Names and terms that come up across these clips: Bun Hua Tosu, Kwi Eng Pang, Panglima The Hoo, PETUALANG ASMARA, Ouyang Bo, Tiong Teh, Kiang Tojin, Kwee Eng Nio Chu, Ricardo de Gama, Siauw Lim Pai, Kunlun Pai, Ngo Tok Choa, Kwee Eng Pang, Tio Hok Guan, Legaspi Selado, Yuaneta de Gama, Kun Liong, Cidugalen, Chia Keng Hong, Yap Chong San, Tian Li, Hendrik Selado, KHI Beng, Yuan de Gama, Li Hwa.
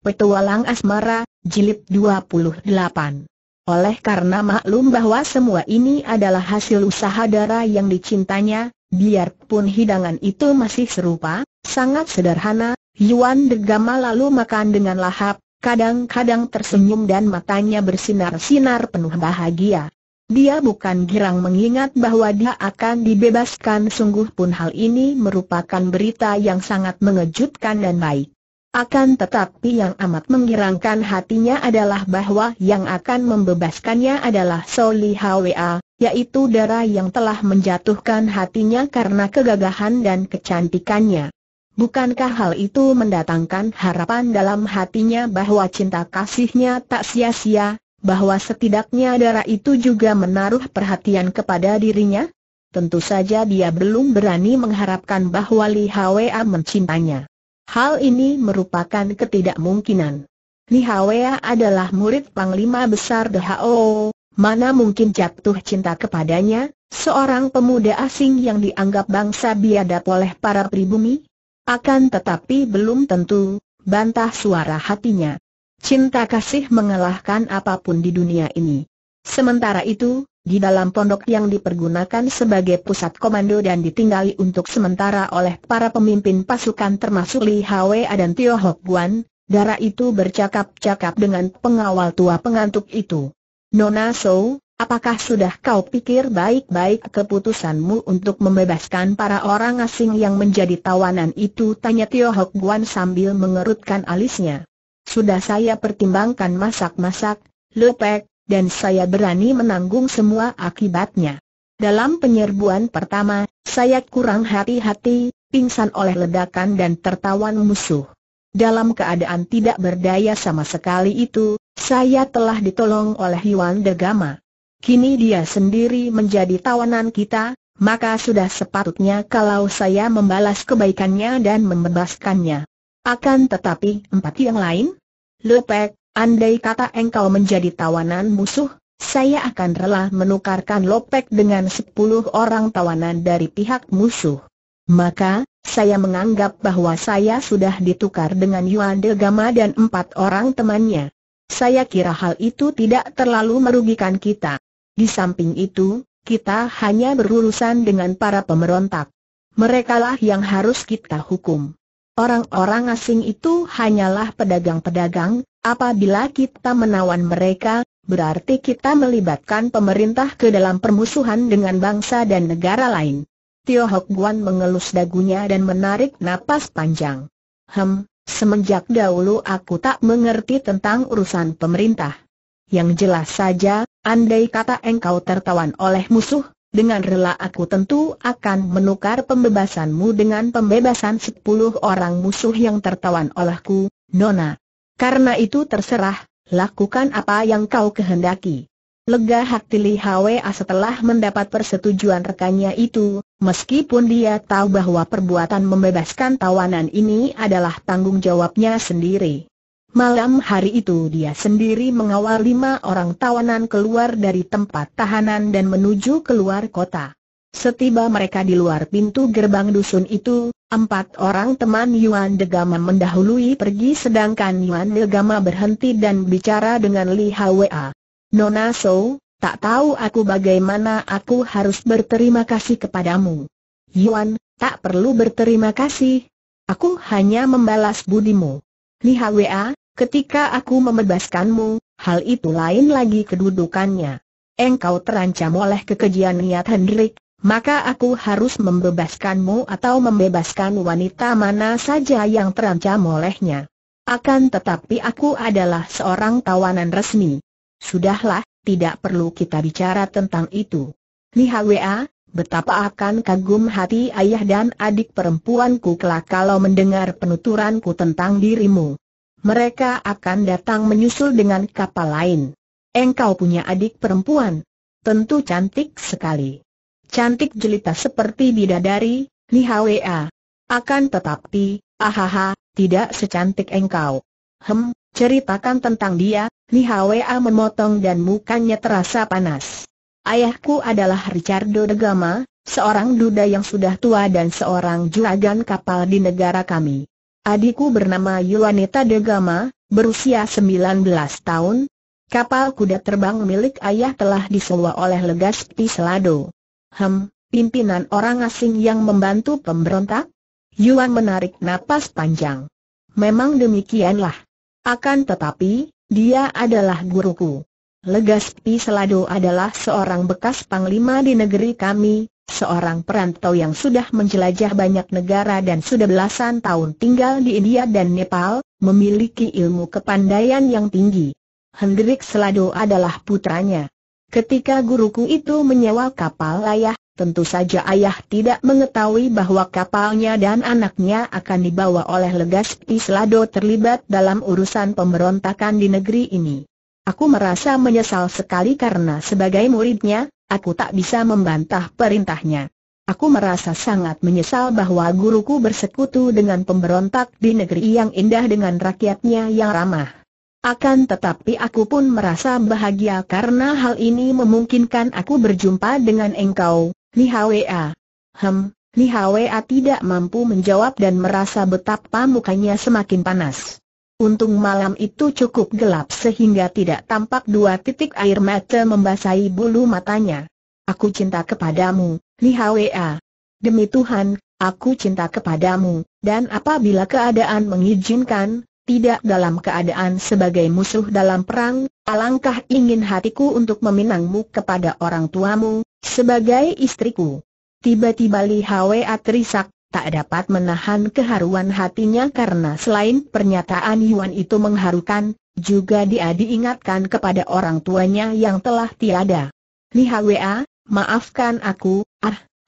Petualang Asmara, Jilid 28. Oleh karena maklum bahwa semua ini adalah hasil usaha darah yang dicintanya, biarpun hidangan itu masih serupa, sangat sederhana, Yuan de Gama lalu makan dengan lahap, kadang-kadang tersenyum dan matanya bersinar-sinar penuh bahagia. Dia bukan girang mengingat bahwa dia akan dibebaskan, sungguh pun hal ini merupakan berita yang sangat mengejutkan dan baik. Akan tetapi yang amat mengirangkan hatinya adalah bahwa yang akan membebaskannya adalah Li Hwa, yaitu darah yang telah menjatuhkan hatinya karena kegagahan dan kecantikannya. Bukankah hal itu mendatangkan harapan dalam hatinya bahwa cinta kasihnya tak sia-sia? Bahwa setidaknya darah itu juga menaruh perhatian kepada dirinya? Tentu saja dia belum berani mengharapkan bahwa Li Hwa mencintainya. Hal ini merupakan ketidakmungkinan. Li Hwa adalah murid Panglima Besar The Hoo, mana mungkin jatuh cinta kepadanya, seorang pemuda asing yang dianggap bangsa biadab oleh para pribumi? Akan tetapi belum tentu, bantah suara hatinya. Cinta kasih mengalahkan apapun di dunia ini. Sementara itu, di dalam pondok yang dipergunakan sebagai pusat komando dan ditinggali untuk sementara oleh para pemimpin pasukan termasuk Li Hwa dan Tio Hok Guan, darah itu bercakap-cakap dengan pengawal tua pengantuk itu. "Nona Sow, apakah sudah kau pikir baik-baik keputusanmu untuk membebaskan para orang asing yang menjadi tawanan itu?" tanya Tio Hok Guan sambil mengerutkan alisnya. "Sudah saya pertimbangkan masak-masak, lepek, dan saya berani menanggung semua akibatnya. Dalam penyerbuan pertama, saya kurang hati-hati, pingsan oleh ledakan dan tertawan musuh. Dalam keadaan tidak berdaya sama sekali itu, saya telah ditolong oleh Yuan de Gama. Kini dia sendiri menjadi tawanan kita, maka sudah sepatutnya kalau saya membalas kebaikannya dan membebaskannya. Akan tetapi empat yang lain? Lepek, andai kata engkau menjadi tawanan musuh, saya akan rela menukarkan lopek dengan 10 orang tawanan dari pihak musuh. Maka, saya menganggap bahwa saya sudah ditukar dengan Yuan de Gama dan 4 orang temannya. Saya kira hal itu tidak terlalu merugikan kita. Di samping itu, kita hanya berurusan dengan para pemberontak. Merekalah yang harus kita hukum. Orang-orang asing itu hanyalah pedagang-pedagang, apabila kita menawan mereka, berarti kita melibatkan pemerintah ke dalam permusuhan dengan bangsa dan negara lain." Tio Hok Guan mengelus dagunya dan menarik napas panjang. Semenjak dahulu aku tak mengerti tentang urusan pemerintah. Yang jelas saja, andai kata engkau tertawan oleh musuh, dengan rela aku tentu akan menukar pembebasanmu dengan pembebasan 10 orang musuh yang tertawan olehku, Nona. Karena itu terserah, lakukan apa yang kau kehendaki." Lega hati Li Hwa setelah mendapat persetujuan rekannya itu, meskipun dia tahu bahwa perbuatan membebaskan tawanan ini adalah tanggung jawabnya sendiri. Malam hari itu dia sendiri mengawal 5 orang tawanan keluar dari tempat tahanan dan menuju keluar kota. Setiba mereka di luar pintu gerbang dusun itu, 4 orang teman Yuan de Gama mendahului pergi sedangkan Yuan de Gama berhenti dan bicara dengan Li Hwa. "Nona Sow, tak tahu aku bagaimana aku harus berterima kasih kepadamu." "Yuan, tak perlu berterima kasih. Aku hanya membalas budimu. Li Hwa, ketika aku membebaskanmu, hal itu lain lagi kedudukannya. Engkau terancam oleh kekejian niat Hendrik, maka aku harus membebaskanmu atau membebaskan wanita mana saja yang terancam olehnya. Akan tetapi aku adalah seorang tawanan resmi. Sudahlah, tidak perlu kita bicara tentang itu." "Li Hwa, betapa akan kagum hati ayah dan adik perempuanku kelak kalau mendengar penuturanku tentang dirimu. Mereka akan datang menyusul dengan kapal lain. Engkau punya adik perempuan. Tentu cantik sekali. Cantik jelita seperti bidadari, Li Hwa. Akan tetapi, ahaha, tidak secantik engkau." Ceritakan tentang dia." Li Hwa memotong dan mukanya terasa panas. "Ayahku adalah Ricardo de Gama, seorang duda yang sudah tua dan seorang juragan kapal di negara kami. Adikku bernama Yuaneta de Gama, berusia 19 tahun, kapal kuda terbang milik ayah telah disewa oleh Legaspi Selado. Pimpinan orang asing yang membantu pemberontak? Yuan menarik napas panjang. Memang demikianlah. Akan tetapi, dia adalah guruku. Legaspi Selado adalah seorang bekas panglima di negeri kami, seorang perantau yang sudah menjelajah banyak negara dan sudah belasan tahun tinggal di India dan Nepal, memiliki ilmu kepandaian yang tinggi. Hendrik Selado adalah putranya. Ketika guruku itu menyewa kapal ayah, tentu saja ayah tidak mengetahui bahwa kapalnya dan anaknya akan dibawa oleh Legaspi Selado terlibat dalam urusan pemberontakan di negeri ini. Aku merasa menyesal sekali karena sebagai muridnya, aku tak bisa membantah perintahnya. Aku merasa sangat menyesal bahwa guruku bersekutu dengan pemberontak di negeri yang indah dengan rakyatnya yang ramah. Akan tetapi aku pun merasa bahagia karena hal ini memungkinkan aku berjumpa dengan engkau, Li Hwa. Li Hwa tidak mampu menjawab dan merasa betapa mukanya semakin panas. Untung malam itu cukup gelap sehingga tidak tampak dua titik air mata membasahi bulu matanya. Aku cinta kepadamu, Li Hwa. Demi Tuhan, aku cinta kepadamu, dan apabila keadaan mengizinkan, tidak dalam keadaan sebagai musuh dalam perang, alangkah ingin hatiku untuk meminangmu kepada orang tuamu, sebagai istriku. Tiba-tiba Li Hwa terisak. Tak dapat menahan keharuan hatinya karena selain pernyataan Yuan itu mengharukan, juga dia diingatkan kepada orang tuanya yang telah tiada. Li Hwa, maafkan aku,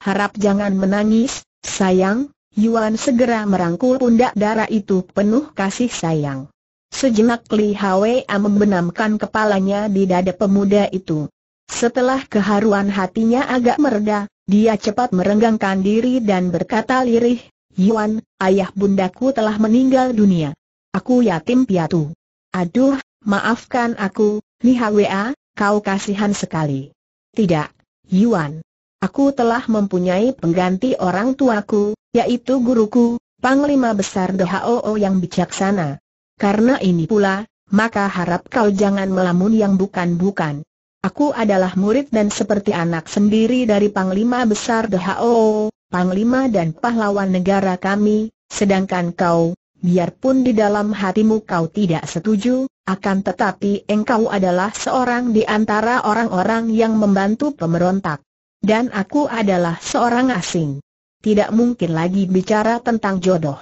harap jangan menangis, sayang. Yuan segera merangkul pundak dara itu penuh kasih sayang. Sejenak Li Hwa membenamkan kepalanya di dada pemuda itu. Setelah keharuan hatinya agak mereda, dia cepat merenggangkan diri dan berkata lirih, Yuan, ayah bundaku telah meninggal dunia. Aku yatim piatu. Aduh, maafkan aku, Li Hwa, kau kasihan sekali. Tidak, Yuan. Aku telah mempunyai pengganti orang tuaku, yaitu guruku, Panglima Besar The Hoo yang bijaksana. Karena ini pula, maka harap kau jangan melamun yang bukan-bukan. Aku adalah murid dan seperti anak sendiri dari Panglima Besar The Hoo, Panglima dan pahlawan negara kami, sedangkan kau, biarpun di dalam hatimu kau tidak setuju, akan tetapi engkau adalah seorang di antara orang-orang yang membantu pemberontak. Dan aku adalah seorang asing. Tidak mungkin lagi bicara tentang jodoh.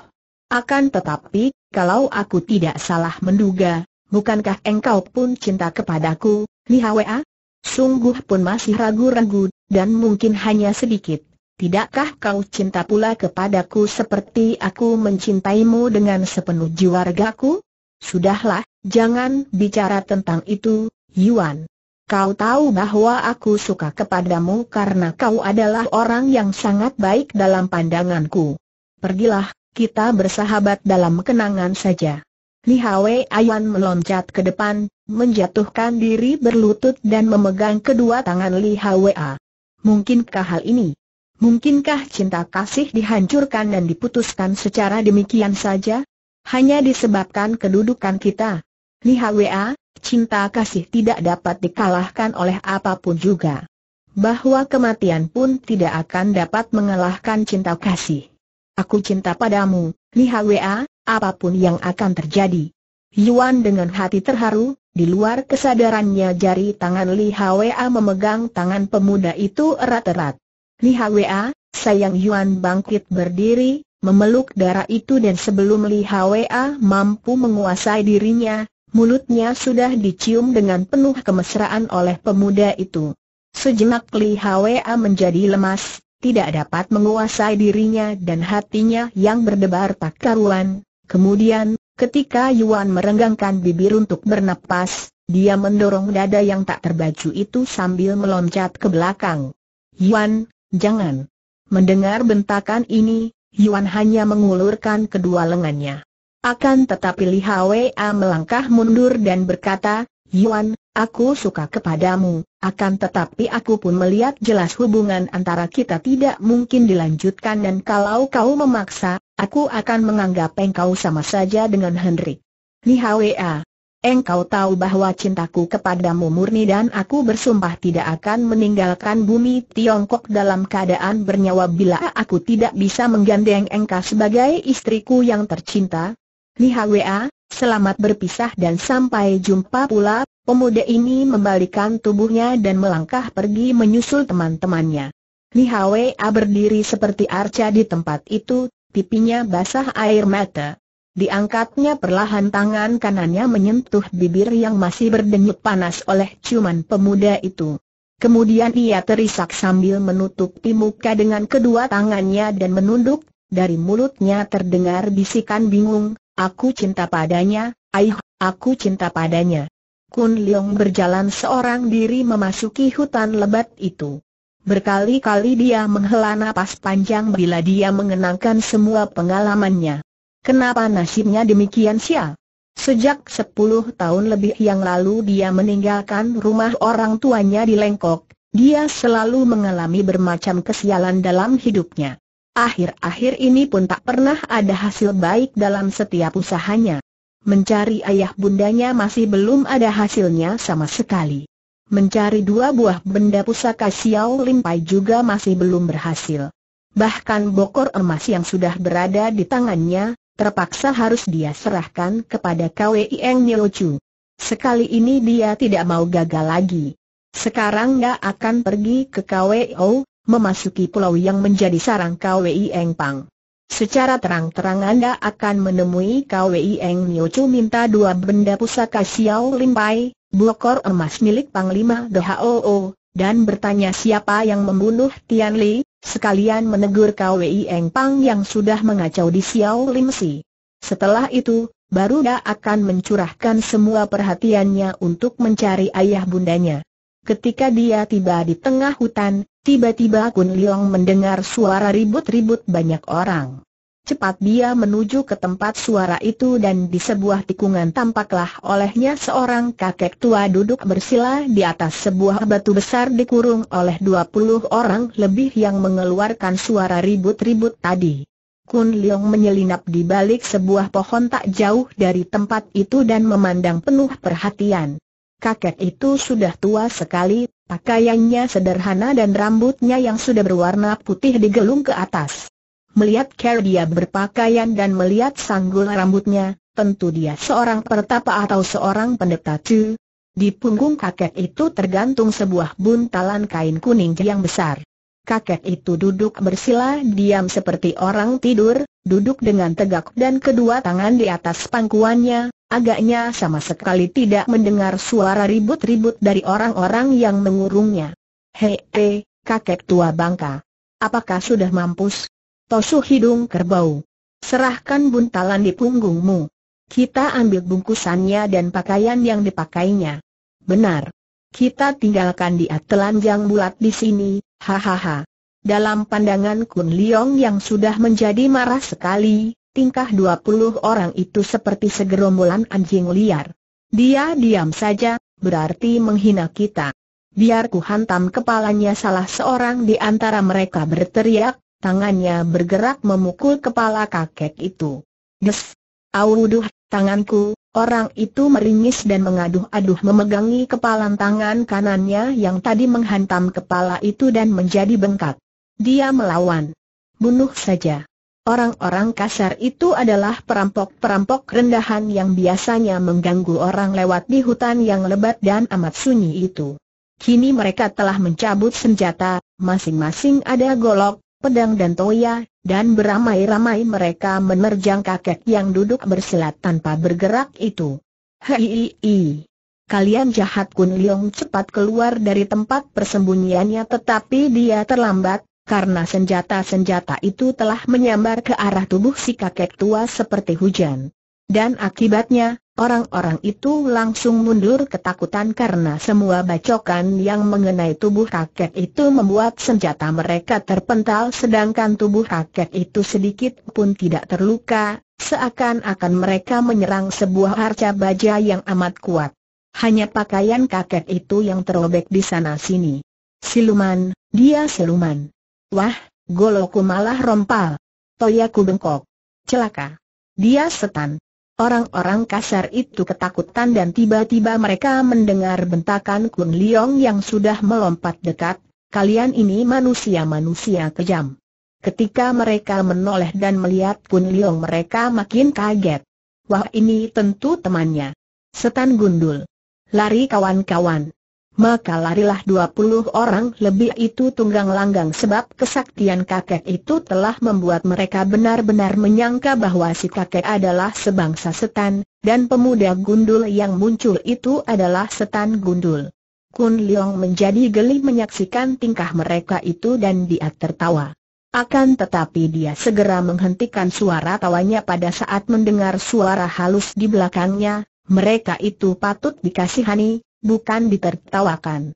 Akan tetapi, kalau aku tidak salah menduga, bukankah engkau pun cinta kepadaku, Li Hwa? Sungguh pun masih ragu-ragu, dan mungkin hanya sedikit. Tidakkah kau cinta pula kepadaku seperti aku mencintaimu dengan sepenuh jiwa ragaku? Sudahlah, jangan bicara tentang itu, Yuan. Kau tahu bahwa aku suka kepadamu karena kau adalah orang yang sangat baik dalam pandanganku. Pergilah, kita bersahabat dalam kenangan saja. Li Hwa Yuan meloncat ke depan, menjatuhkan diri berlutut dan memegang kedua tangan Li Hwa. Mungkinkah hal ini? Mungkinkah cinta kasih dihancurkan dan diputuskan secara demikian saja? Hanya disebabkan kedudukan kita. Li Hwa, cinta kasih tidak dapat dikalahkan oleh apapun juga. Bahwa kematian pun tidak akan dapat mengalahkan cinta kasih. Aku cinta padamu, Li Hwa. Apapun yang akan terjadi. Yuan dengan hati terharu, di luar kesadarannya jari tangan Li Hwa memegang tangan pemuda itu erat-erat. Li Hwa, sayang. Yuan bangkit berdiri, memeluk darah itu dan sebelum Li Hwa mampu menguasai dirinya, mulutnya sudah dicium dengan penuh kemesraan oleh pemuda itu. Sejenak Li Hwa menjadi lemas, tidak dapat menguasai dirinya dan hatinya yang berdebar tak karuan. Kemudian, ketika Yuan merenggangkan bibir untuk bernapas, dia mendorong dada yang tak terbaju itu sambil meloncat ke belakang. Yuan, jangan! Mendengar bentakan ini, Yuan hanya mengulurkan kedua lengannya. Akan tetapi Li Hwa melangkah mundur dan berkata, Yuan, aku suka kepadamu, akan tetapi aku pun melihat jelas hubungan antara kita tidak mungkin dilanjutkan dan kalau kau memaksa, aku akan menganggap engkau sama saja dengan Hendrik. Li Hwa, engkau tahu bahwa cintaku kepadamu murni dan aku bersumpah tidak akan meninggalkan bumi Tiongkok dalam keadaan bernyawa bila aku tidak bisa menggandeng engkau sebagai istriku yang tercinta. Li Hwa, selamat berpisah dan sampai jumpa pula. Pemuda ini membalikkan tubuhnya dan melangkah pergi menyusul teman-temannya. Li Hwa berdiri seperti arca di tempat itu, pipinya basah air mata. Diangkatnya perlahan tangan kanannya menyentuh bibir yang masih berdenyut panas oleh ciuman pemuda itu. Kemudian ia terisak sambil menutupi muka dengan kedua tangannya dan menunduk. Dari mulutnya terdengar bisikan bingung, "Aku cinta padanya, aih, aku cinta padanya." Kun Liong berjalan seorang diri memasuki hutan lebat itu. Berkali-kali dia menghela napas panjang bila dia mengenangkan semua pengalamannya. Kenapa nasibnya demikian sial? Sejak 10 tahun lebih yang lalu dia meninggalkan rumah orang tuanya di Lengkok. Dia selalu mengalami bermacam kesialan dalam hidupnya. Akhir-akhir ini pun tak pernah ada hasil baik dalam setiap usahanya. Mencari ayah bundanya masih belum ada hasilnya sama sekali. Mencari 2 buah benda pusaka Siauw Lim Pai juga masih belum berhasil. Bahkan bokor emas yang sudah berada di tangannya terpaksa harus dia serahkan kepada Kwee Eng Nio Chu. Sekali ini dia tidak mau gagal lagi. Sekarang dia akan pergi ke Kweo, memasuki pulau yang menjadi sarang Kwee Eng Pang. Secara terang-terang Anda akan menemui Kwee Eng Nio Chu minta 2 benda pusaka Siauw Lim Pai, bokor emas milik Panglima The Hoo, dan bertanya siapa yang membunuh Tian Li, sekalian menegur Kwee Eng Pang yang sudah mengacau di Siauw Lim Si. Setelah itu, baru dia akan mencurahkan semua perhatiannya untuk mencari ayah bundanya. Ketika dia tiba di tengah hutan, tiba-tiba Kun Liong mendengar suara ribut-ribut banyak orang. Cepat dia menuju ke tempat suara itu dan di sebuah tikungan tampaklah olehnya seorang kakek tua duduk bersila di atas sebuah batu besar dikurung oleh 20 orang lebih yang mengeluarkan suara ribut-ribut tadi. Kun Liong menyelinap di balik sebuah pohon tak jauh dari tempat itu dan memandang penuh perhatian. Kakek itu sudah tua sekali, pakaiannya sederhana dan rambutnya yang sudah berwarna putih digelung ke atas. Melihat cara dia berpakaian dan melihat sanggul rambutnya, tentu dia seorang pertapa atau seorang pendeta Chu. Di punggung kakek itu tergantung sebuah buntalan kain kuning yang besar. Kakek itu duduk bersila diam seperti orang tidur, duduk dengan tegak dan kedua tangan di atas pangkuannya. Agaknya sama sekali tidak mendengar suara ribut-ribut dari orang-orang yang mengurungnya. "Hei, kakek tua bangka, apakah sudah mampus? Tosu hidung kerbau, serahkan buntalan di punggungmu. Kita ambil bungkusannya dan pakaian yang dipakainya. Benar. Kita tinggalkan dia telanjang bulat di sini, hahaha." Dalam pandangan Kun Liong yang sudah menjadi marah sekali, tingkah 20 orang itu seperti segerombolan anjing liar. Dia diam saja, berarti menghina kita. "Biar ku hantam kepalanya!" Salah seorang di antara mereka berteriak. Tangannya bergerak memukul kepala kakek itu. "Des! Auduh, tanganku!" Orang itu meringis dan mengaduh-aduh memegangi kepalan tangan kanannya yang tadi menghantam kepala itu dan menjadi bengkak. Dia melawan. "Bunuh saja!" Orang-orang kasar itu adalah perampok-perampok rendahan yang biasanya mengganggu orang lewat di hutan yang lebat dan amat sunyi itu. Kini mereka telah mencabut senjata, masing-masing ada golok, pedang dan toya, dan beramai-ramai mereka menerjang kakek yang duduk bersila tanpa bergerak itu. "Hei, kalian jahat!" Kun Liong cepat keluar dari tempat persembunyiannya tetapi dia terlambat, karena senjata-senjata itu telah menyambar ke arah tubuh si kakek tua seperti hujan. Dan akibatnya, orang-orang itu langsung mundur ketakutan karena semua bacokan yang mengenai tubuh kakek itu membuat senjata mereka terpental sedangkan tubuh kakek itu sedikit pun tidak terluka, seakan-akan mereka menyerang sebuah arca baja yang amat kuat. Hanya pakaian kakek itu yang terobek di sana-sini. "Siluman, dia siluman. Wah, golokku malah rompal. Toyaku bengkok. Celaka. Dia setan." Orang-orang kasar itu ketakutan dan tiba-tiba mereka mendengar bentakan Kun Liong yang sudah melompat dekat, "Kalian ini manusia-manusia kejam." Ketika mereka menoleh dan melihat Kun Liong mereka makin kaget. "Wah, ini tentu temannya. Setan gundul. Lari kawan-kawan." Maka larilah 20 orang lebih itu tunggang langgang sebab kesaktian kakek itu telah membuat mereka benar-benar menyangka bahwa si kakek adalah sebangsa setan, dan pemuda gundul yang muncul itu adalah setan gundul. Kun Liong menjadi geli menyaksikan tingkah mereka itu dan dia tertawa. Akan tetapi dia segera menghentikan suara tawanya pada saat mendengar suara halus di belakangnya, mereka itu patut dikasihani, bukan ditertawakan.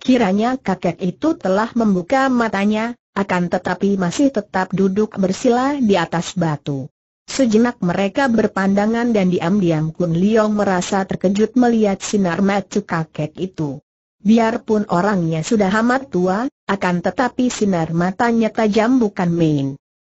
Kiranya kakek itu telah membuka matanya, akan tetapi masih tetap duduk bersila di atas batu. Sejenak mereka berpandangan dan diam-diam Kun Liong merasa terkejut melihat sinar mata kakek itu. Biarpun orangnya sudah amat tua, akan tetapi sinar matanya tajam bukan main.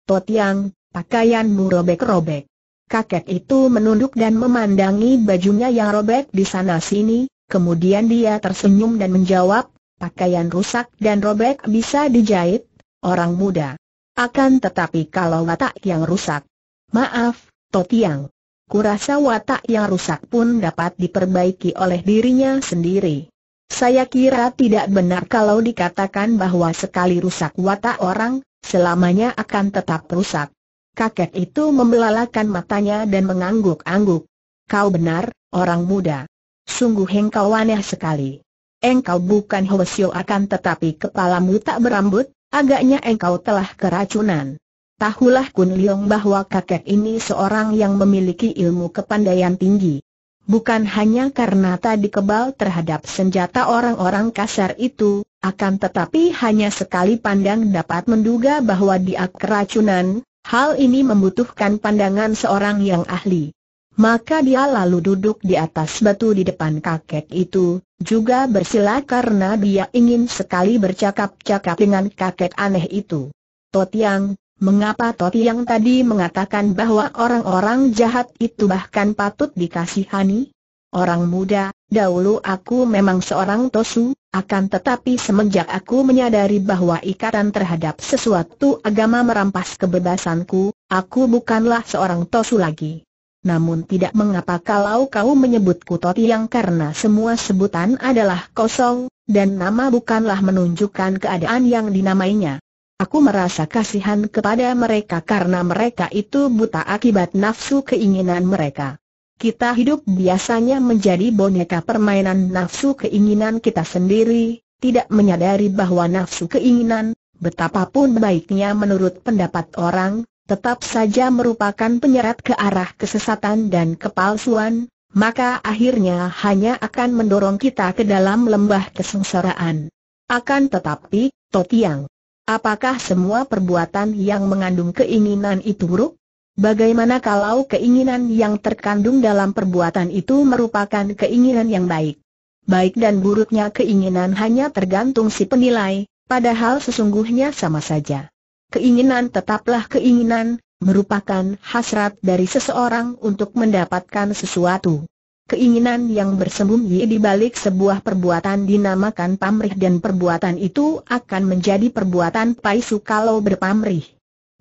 "Totiang, pakaianmu robek-robek." Kakek itu menunduk dan memandangi bajunya yang robek di sana-sini. Kemudian dia tersenyum dan menjawab, "Pakaian rusak dan robek bisa dijahit, orang muda. Akan tetapi kalau watak yang rusak..." "Maaf, Totiang. Kurasa watak yang rusak pun dapat diperbaiki oleh dirinya sendiri. Saya kira tidak benar kalau dikatakan bahwa sekali rusak watak orang, selamanya akan tetap rusak." Kakek itu membelalakan matanya dan mengangguk-angguk. "Kau benar, orang muda. Sungguh engkau aneh sekali. Engkau bukan Hwasyo akan tetapi kepalamu tak berambut, agaknya engkau telah keracunan." Tahulah Kun Liong bahwa kakek ini seorang yang memiliki ilmu kepandaian tinggi. Bukan hanya karena tadi kebal terhadap senjata orang-orang kasar itu, akan tetapi hanya sekali pandang dapat menduga bahwa dia keracunan. Hal ini membutuhkan pandangan seorang yang ahli. Maka dia lalu duduk di atas batu di depan kakek itu, juga bersila karena dia ingin sekali bercakap-cakap dengan kakek aneh itu. "Totiang, mengapa Totiang tadi mengatakan bahwa orang-orang jahat itu bahkan patut dikasihani?" "Orang muda, dahulu aku memang seorang Tosu, akan tetapi semenjak aku menyadari bahwa ikatan terhadap sesuatu agama merampas kebebasanku, aku bukanlah seorang Tosu lagi. Namun tidak mengapa kalau kau menyebutku Totiang karena semua sebutan adalah kosong, dan nama bukanlah menunjukkan keadaan yang dinamainya. Aku merasa kasihan kepada mereka karena mereka itu buta akibat nafsu keinginan mereka. Kita hidup biasanya menjadi boneka permainan nafsu keinginan kita sendiri, tidak menyadari bahwa nafsu keinginan, betapapun baiknya menurut pendapat orang, tetap saja merupakan penyeret ke arah kesesatan dan kepalsuan, maka akhirnya hanya akan mendorong kita ke dalam lembah kesengsaraan. Akan tetapi, Totiang, apakah semua perbuatan yang mengandung keinginan itu buruk? Bagaimana kalau keinginan yang terkandung dalam perbuatan itu merupakan keinginan yang baik? Baik dan buruknya keinginan hanya tergantung si penilai, padahal sesungguhnya sama saja. Keinginan tetaplah keinginan, merupakan hasrat dari seseorang untuk mendapatkan sesuatu. Keinginan yang bersembunyi di balik sebuah perbuatan dinamakan pamrih dan perbuatan itu akan menjadi perbuatan palsu kalau berpamrih.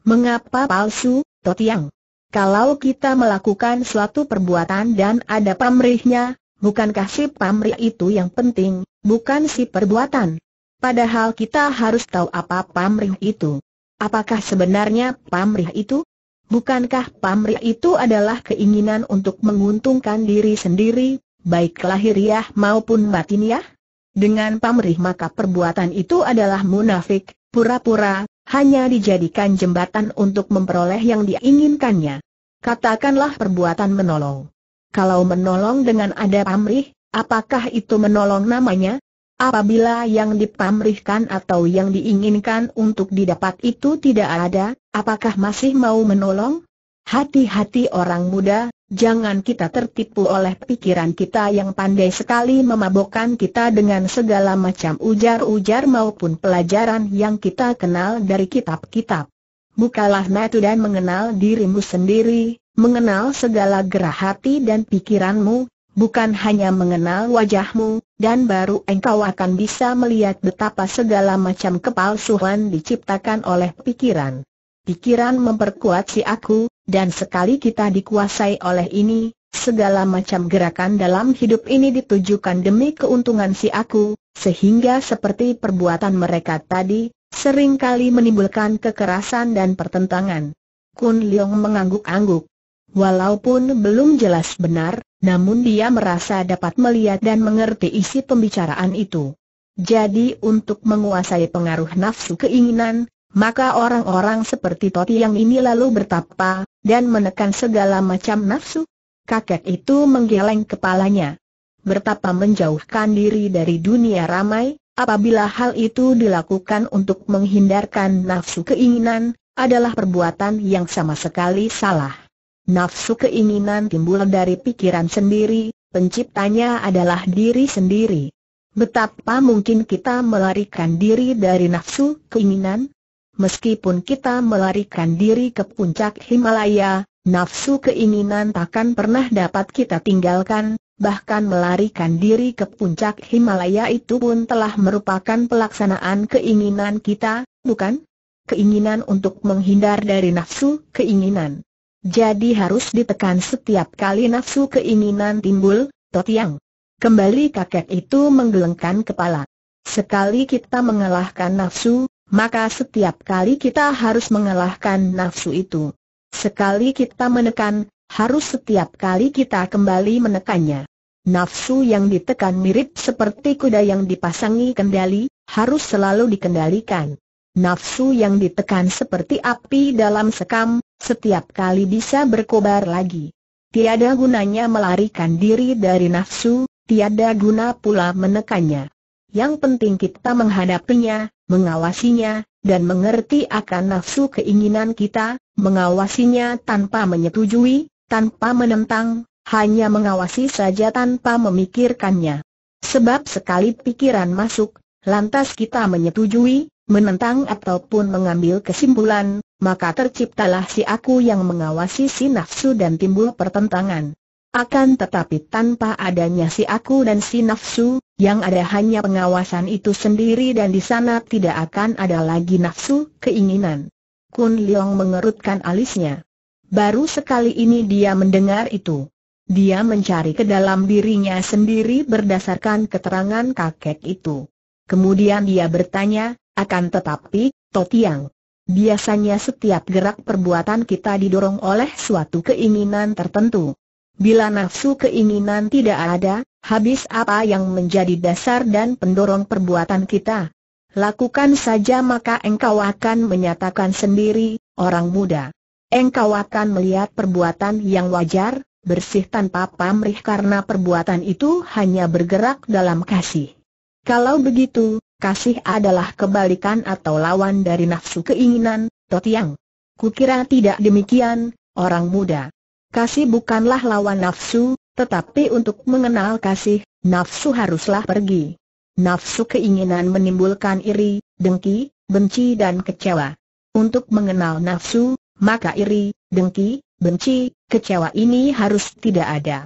Mengapa palsu, Totiang? Kalau kita melakukan suatu perbuatan dan ada pamrihnya, bukankah si pamrih itu yang penting, bukan si perbuatan? Padahal kita harus tahu apa pamrih itu. Apakah sebenarnya pamrih itu? Bukankah pamrih itu adalah keinginan untuk menguntungkan diri sendiri, baik lahiriah maupun batiniah? Dengan pamrih maka perbuatan itu adalah munafik, pura-pura, hanya dijadikan jembatan untuk memperoleh yang diinginkannya. Katakanlah perbuatan menolong. Kalau menolong dengan ada pamrih, apakah itu menolong namanya? Apabila yang dipamrihkan atau yang diinginkan untuk didapat itu tidak ada, apakah masih mau menolong? Hati-hati orang muda, jangan kita tertipu oleh pikiran kita yang pandai sekali memabokkan kita dengan segala macam ujar-ujar maupun pelajaran yang kita kenal dari kitab-kitab. Bukalah mata dan mengenal dirimu sendiri, mengenal segala gerak hati dan pikiranmu, bukan hanya mengenal wajahmu, dan baru engkau akan bisa melihat betapa segala macam kepalsuan diciptakan oleh pikiran. Pikiran memperkuat si aku, dan sekali kita dikuasai oleh ini, segala macam gerakan dalam hidup ini ditujukan demi keuntungan si aku, sehingga seperti perbuatan mereka tadi, seringkali menimbulkan kekerasan dan pertentangan. Kun Liong mengangguk-angguk. Walaupun belum jelas benar, namun dia merasa dapat melihat dan mengerti isi pembicaraan itu. Jadi untuk menguasai pengaruh nafsu keinginan, maka orang-orang seperti Toti yang ini lalu bertapa, dan menekan segala macam nafsu. Kakek itu menggeleng kepalanya. Bertapa menjauhkan diri dari dunia ramai, apabila hal itu dilakukan untuk menghindarkan nafsu keinginan, adalah perbuatan yang sama sekali salah. Nafsu keinginan timbul dari pikiran sendiri, penciptanya adalah diri sendiri. Betapa mungkin kita melarikan diri dari nafsu keinginan? Meskipun kita melarikan diri ke puncak Himalaya, nafsu keinginan takkan pernah dapat kita tinggalkan, bahkan melarikan diri ke puncak Himalaya itu pun telah merupakan pelaksanaan keinginan kita, bukan? Keinginan untuk menghindar dari nafsu keinginan. Jadi harus ditekan setiap kali nafsu keinginan timbul, Totiang. Kembali kakek itu menggelengkan kepala. Sekali kita mengalahkan nafsu, maka setiap kali kita harus mengalahkan nafsu itu. Sekali kita menekan, harus setiap kali kita kembali menekannya. Nafsu yang ditekan mirip seperti kuda yang dipasangi kendali, harus selalu dikendalikan. Nafsu yang ditekan seperti api dalam sekam, setiap kali bisa berkobar lagi. Tiada gunanya melarikan diri dari nafsu, tiada guna pula menekannya. Yang penting kita menghadapinya, mengawasinya, dan mengerti akan nafsu keinginan kita, mengawasinya tanpa menyetujui, tanpa menentang, hanya mengawasi saja tanpa memikirkannya. Sebab sekali pikiran masuk, lantas kita menyetujui, menentang ataupun mengambil kesimpulan, maka terciptalah si aku yang mengawasi si nafsu dan timbul pertentangan. Akan tetapi tanpa adanya si aku dan si nafsu, yang ada hanya pengawasan itu sendiri dan di sana tidak akan ada lagi nafsu keinginan. Kun Liong mengerutkan alisnya. Baru sekali ini dia mendengar itu. Dia mencari ke dalam dirinya sendiri berdasarkan keterangan kakek itu. Kemudian dia bertanya, akan tetapi, Totiang, biasanya setiap gerak perbuatan kita didorong oleh suatu keinginan tertentu. Bila nafsu keinginan tidak ada, habis apa yang menjadi dasar dan pendorong perbuatan kita? Lakukan saja maka engkau akan menyatakan sendiri, orang muda. Engkau akan melihat perbuatan yang wajar, bersih tanpa pamrih karena perbuatan itu hanya bergerak dalam kasih. Kalau begitu, kasih adalah kebalikan atau lawan dari nafsu keinginan, Totiang. Kukira tidak demikian, orang muda. Kasih bukanlah lawan nafsu, tetapi untuk mengenal kasih, nafsu haruslah pergi. Nafsu keinginan menimbulkan iri, dengki, benci dan kecewa. Untuk mengenal nafsu, maka iri, dengki, benci, kecewa ini harus tidak ada.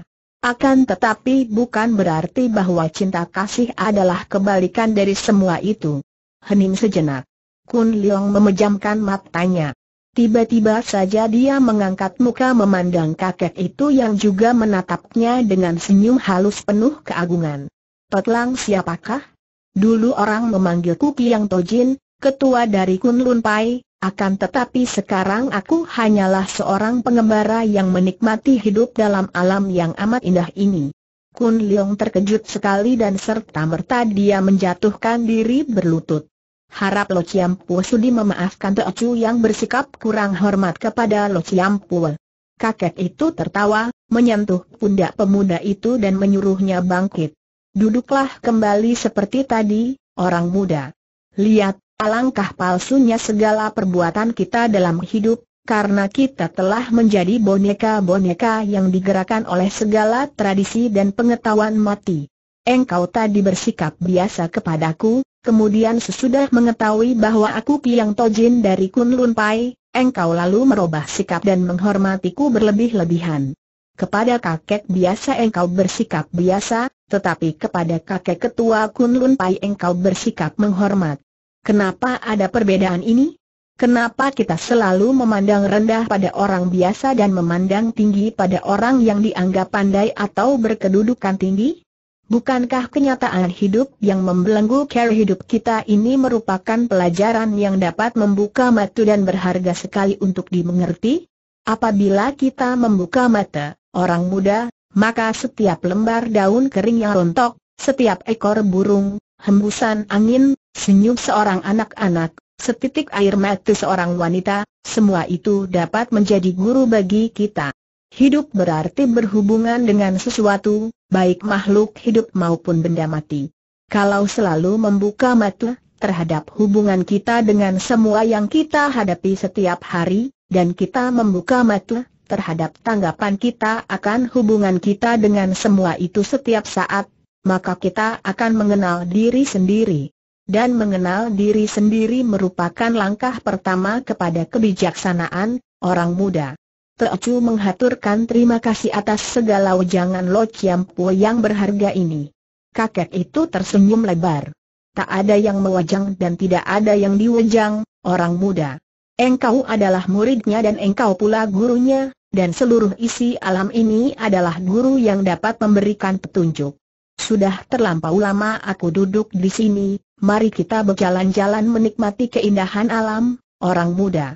Akan tetapi bukan berarti bahwa cinta kasih adalah kebalikan dari semua itu. Hening sejenak. Kun Liong memejamkan matanya. Tiba-tiba saja dia mengangkat muka memandang kakek itu yang juga menatapnya dengan senyum halus penuh keagungan. Totlang siapakah? Dulu orang memanggilku Kiang Tojin, ketua dari Kunlun Pai. Akan tetapi sekarang aku hanyalah seorang pengembara yang menikmati hidup dalam alam yang amat indah ini. Kun Liong terkejut sekali dan serta-merta dia menjatuhkan diri berlutut. Harap Lo Chiam Pue sudi memaafkan Tio Chu yang bersikap kurang hormat kepada Lo Chiam Pue. Kakek itu tertawa, menyentuh pundak pemuda itu dan menyuruhnya bangkit. Duduklah kembali seperti tadi, orang muda. Lihat. Alangkah palsunya segala perbuatan kita dalam hidup, karena kita telah menjadi boneka-boneka yang digerakkan oleh segala tradisi dan pengetahuan mati. Engkau tadi bersikap biasa kepadaku, kemudian sesudah mengetahui bahwa aku Kiang Tojin dari Kunlun Pai, engkau lalu merubah sikap dan menghormatiku berlebih-lebihan. Kepada kakek biasa engkau bersikap biasa, tetapi kepada kakek ketua Kunlun Pai engkau bersikap menghormat. Kenapa ada perbedaan ini? Kenapa kita selalu memandang rendah pada orang biasa dan memandang tinggi pada orang yang dianggap pandai atau berkedudukan tinggi? Bukankah kenyataan hidup yang membelenggu cara hidup kita ini merupakan pelajaran yang dapat membuka mata dan berharga sekali untuk dimengerti? Apabila kita membuka mata, orang muda, maka setiap lembar daun kering yang rontok, setiap ekor burung, hembusan angin, senyum seorang anak-anak, setitik air mata seorang wanita, semua itu dapat menjadi guru bagi kita. Hidup berarti berhubungan dengan sesuatu, baik makhluk hidup maupun benda mati. Kalau selalu membuka mata terhadap hubungan kita dengan semua yang kita hadapi setiap hari, dan kita membuka mata terhadap tanggapan kita akan hubungan kita dengan semua itu setiap saat, maka kita akan mengenal diri sendiri. Dan mengenal diri sendiri merupakan langkah pertama kepada kebijaksanaan orang muda. Teocu menghaturkan terima kasih atas segala wejangan Lo Ciampu yang berharga ini. Kakek itu tersenyum lebar. Tak ada yang mewajang dan tidak ada yang diwejang, orang muda. Engkau adalah muridnya dan engkau pula gurunya, dan seluruh isi alam ini adalah guru yang dapat memberikan petunjuk. Sudah terlampau lama aku duduk di sini. Mari kita berjalan-jalan menikmati keindahan alam, orang muda.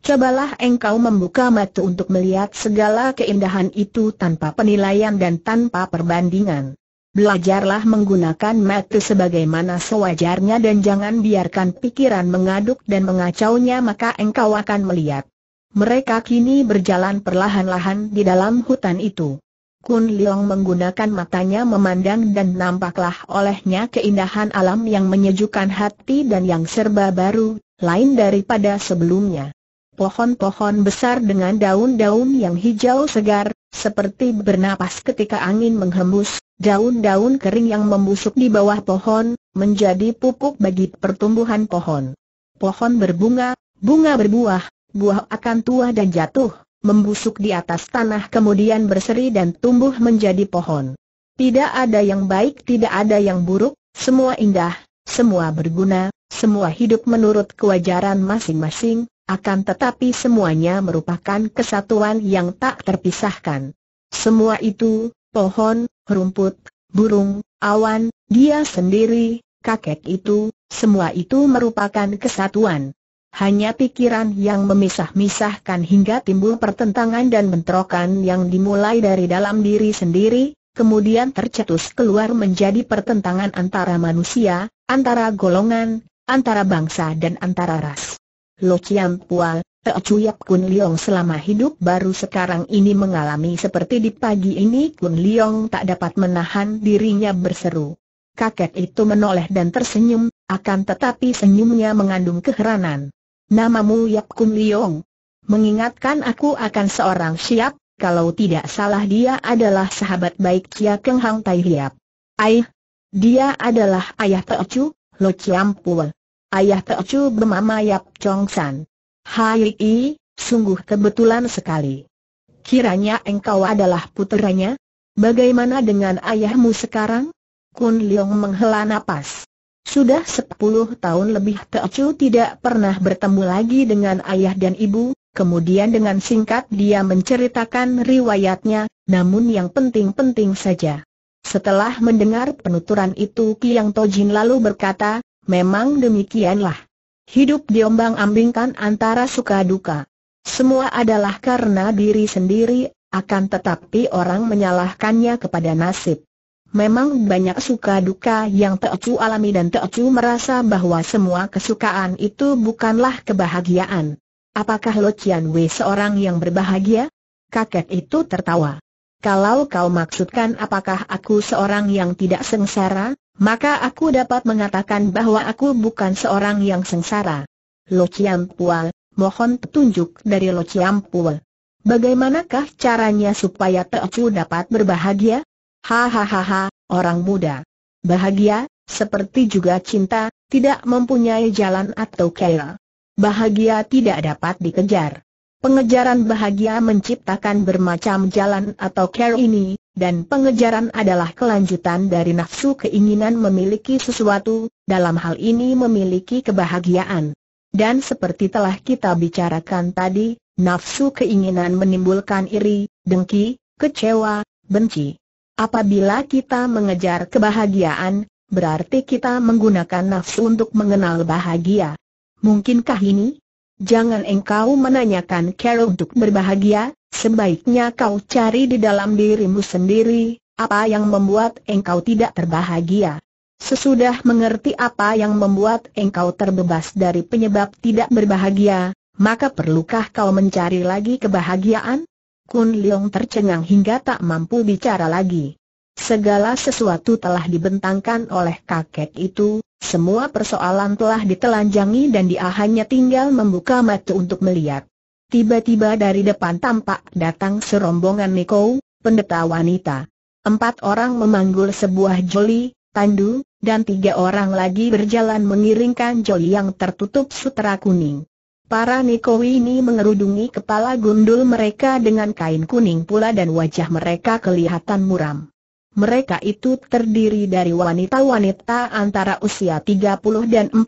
Cobalah engkau membuka mata untuk melihat segala keindahan itu tanpa penilaian dan tanpa perbandingan. Belajarlah menggunakan mata sebagaimana sewajarnya dan jangan biarkan pikiran mengaduk dan mengacaunya, maka engkau akan melihat. Mereka kini berjalan perlahan-lahan di dalam hutan itu. Kun Liong menggunakan matanya memandang dan nampaklah olehnya keindahan alam yang menyejukkan hati dan yang serba baru, lain daripada sebelumnya. Pohon-pohon besar dengan daun-daun yang hijau segar, seperti bernapas ketika angin menghembus, daun-daun kering yang membusuk di bawah pohon, menjadi pupuk bagi pertumbuhan pohon. Pohon berbunga, bunga berbuah, buah akan tua dan jatuh, membusuk di atas tanah kemudian berseri dan tumbuh menjadi pohon. Tidak ada yang baik, tidak ada yang buruk, semua indah, semua berguna, semua hidup menurut kewajaran masing-masing, akan tetapi semuanya merupakan kesatuan yang tak terpisahkan. Semua itu, pohon, rumput, burung, awan, dia sendiri, kakek itu, semua itu merupakan kesatuan. Hanya pikiran yang memisah-misahkan hingga timbul pertentangan dan bentrokan yang dimulai dari dalam diri sendiri, kemudian tercetus keluar menjadi pertentangan antara manusia, antara golongan, antara bangsa dan antara ras. Lo Ciam Pual, Teocu Yap Kun Liong selama hidup baru sekarang ini mengalami seperti di pagi ini. Kun Liong tak dapat menahan dirinya berseru. Kakek itu menoleh dan tersenyum, akan tetapi senyumnya mengandung keheranan. Namamu Yap Kun Liong. Mengingatkan aku akan seorang siap, kalau tidak salah dia adalah sahabat baik Chia Keng Hong Tai Hiap. Aih, dia adalah ayah Teocu, Lo Ciam Pual. Ayah Teocu bernama Yap Chong San. Hai, sungguh kebetulan sekali. Kiranya engkau adalah puteranya? Bagaimana dengan ayahmu sekarang? Kun Liong menghela napas. Sudah 10 tahun lebih Teocu tidak pernah bertemu lagi dengan ayah dan ibu. Kemudian dengan singkat dia menceritakan riwayatnya, namun yang penting-penting saja. Setelah mendengar penuturan itu, Kiang Tojin lalu berkata, memang demikianlah. Hidup diombang-ambingkan antara suka duka. Semua adalah karena diri sendiri, akan tetapi orang menyalahkannya kepada nasib. Memang banyak suka duka yang Teocu alami dan Teocu merasa bahwa semua kesukaan itu bukanlah kebahagiaan. Apakah Lo Cian Wei seorang yang berbahagia? Kakek itu tertawa. Kalau kau maksudkan apakah aku seorang yang tidak sengsara, maka aku dapat mengatakan bahwa aku bukan seorang yang sengsara. Lo Cian Pual, mohon petunjuk dari Lo Cian Pual. Bagaimanakah caranya supaya Teocu dapat berbahagia? Hahaha, orang muda. Bahagia, seperti juga cinta, tidak mempunyai jalan atau cara. bahagia tidak dapat dikejar. Pengejaran bahagia menciptakan bermacam jalan atau care ini, dan pengejaran adalah kelanjutan dari nafsu keinginan memiliki sesuatu, dalam hal ini memiliki kebahagiaan. Dan seperti telah kita bicarakan tadi, nafsu keinginan menimbulkan iri, dengki, kecewa, benci. Apabila kita mengejar kebahagiaan, berarti kita menggunakan nafsu untuk mengenal bahagia. Mungkinkah ini? Jangan engkau menanyakan cara untuk berbahagia, sebaiknya kau cari di dalam dirimu sendiri, apa yang membuat engkau tidak terbahagia. Sesudah mengerti apa yang membuat engkau terbebas dari penyebab tidak berbahagia, maka perlukah kau mencari lagi kebahagiaan? Kun Liong tercengang hingga tak mampu bicara lagi. Segala sesuatu telah dibentangkan oleh kakek itu. Semua persoalan telah ditelanjangi dan dia hanya tinggal membuka mata untuk melihat. Tiba-tiba dari depan tampak datang serombongan Niko, pendeta wanita. 4 orang memanggul sebuah joli, tandu, dan 3 orang lagi berjalan mengiringkan joli yang tertutup sutera kuning. Para Niko ini mengerudungi kepala gundul mereka dengan kain kuning pula dan wajah mereka kelihatan muram. Mereka itu terdiri dari wanita-wanita antara usia 30 dan 40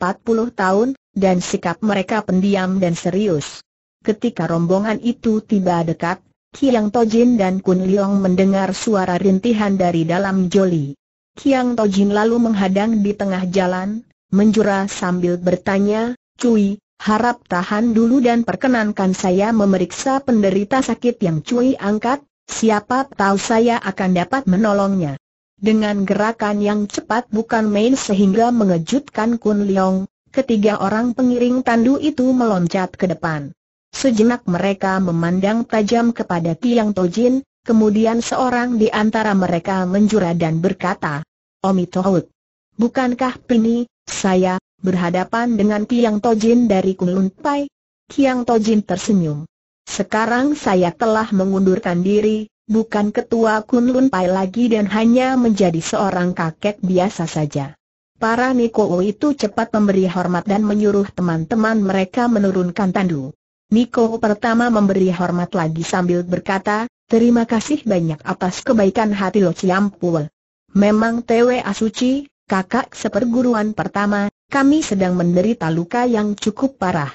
tahun, dan sikap mereka pendiam dan serius. Ketika rombongan itu tiba dekat, Kiang Tojin dan Kun Liong mendengar suara rintihan dari dalam joli. Kiang Tojin lalu menghadang di tengah jalan, menjura sambil bertanya, "Cui, harap tahan dulu dan perkenankan saya memeriksa penderita sakit yang Cui angkat. Siapa tahu saya akan dapat menolongnya." Dengan gerakan yang cepat bukan main sehingga mengejutkan Kun Liong, ketiga orang pengiring tandu itu meloncat ke depan. Sejenak mereka memandang tajam kepada Kiang Tojin, kemudian seorang di antara mereka menjura dan berkata, "Omitohut, bukankah ini saya berhadapan dengan Kiang Tojin dari Kunlun Pai?" Kiang Tojin tersenyum. "Sekarang saya telah mengundurkan diri, bukan ketua Kunlun Pai lagi dan hanya menjadi seorang kakek biasa saja." Para Niko itu cepat memberi hormat dan menyuruh teman-teman mereka menurunkan tandu. Niko pertama memberi hormat lagi sambil berkata, "Terima kasih banyak atas kebaikan hati Lo Ciampul. Memang TWA Suci, kakak seperguruan pertama, kami sedang menderita luka yang cukup parah.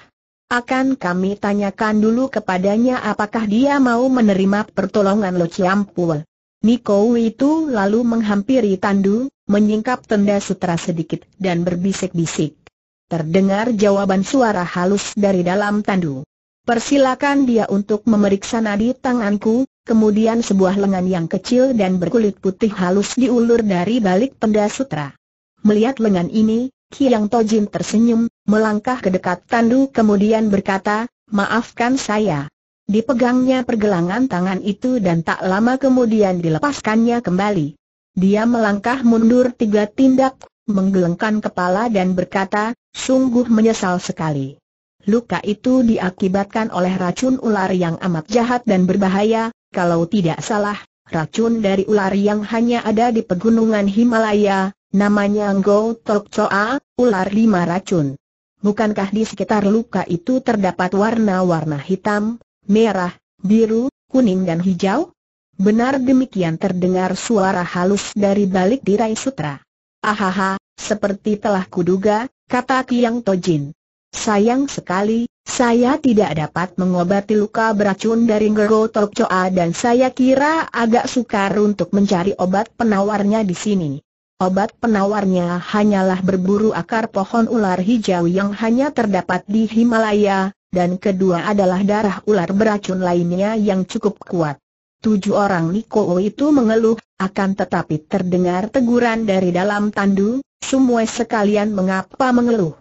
Akan kami tanyakan dulu kepadanya apakah dia mau menerima pertolongan Lo Ciampul." Niko itu lalu menghampiri tandu, menyingkap tenda sutera sedikit dan berbisik-bisik. Terdengar jawaban suara halus dari dalam tandu, "Persilakan dia untuk memeriksa nadi tanganku." Kemudian sebuah lengan yang kecil dan berkulit putih halus diulur dari balik tenda sutera. Melihat lengan ini, Kiang Tojin tersenyum, melangkah ke dekat tandu kemudian berkata, "Maafkan saya." Dipegangnya pergelangan tangan itu dan tak lama kemudian dilepaskannya kembali. Dia melangkah mundur 3 tindak, menggelengkan kepala dan berkata, "Sungguh menyesal sekali. Luka itu diakibatkan oleh racun ular yang amat jahat dan berbahaya. Kalau tidak salah, racun dari ular yang hanya ada di pegunungan Himalaya. Namanya Ngo Tok Choa, ular 5 racun. Bukankah di sekitar luka itu terdapat warna-warna hitam, merah, biru, kuning dan hijau?" Benar demikian, terdengar suara halus dari balik tirai sutra. "Ahaha, seperti telah kuduga," kata Kiang Tojin. "Sayang sekali, saya tidak dapat mengobati luka beracun dari Ngo Tok Choa dan saya kira agak sukar untuk mencari obat penawarnya di sini. Obat penawarnya hanyalah berburu akar pohon ular hijau yang hanya terdapat di Himalaya, dan kedua adalah darah ular beracun lainnya yang cukup kuat." 7 orang Niko itu mengeluh, akan tetapi terdengar teguran dari dalam tandu, "Semua sekalian mengapa mengeluh?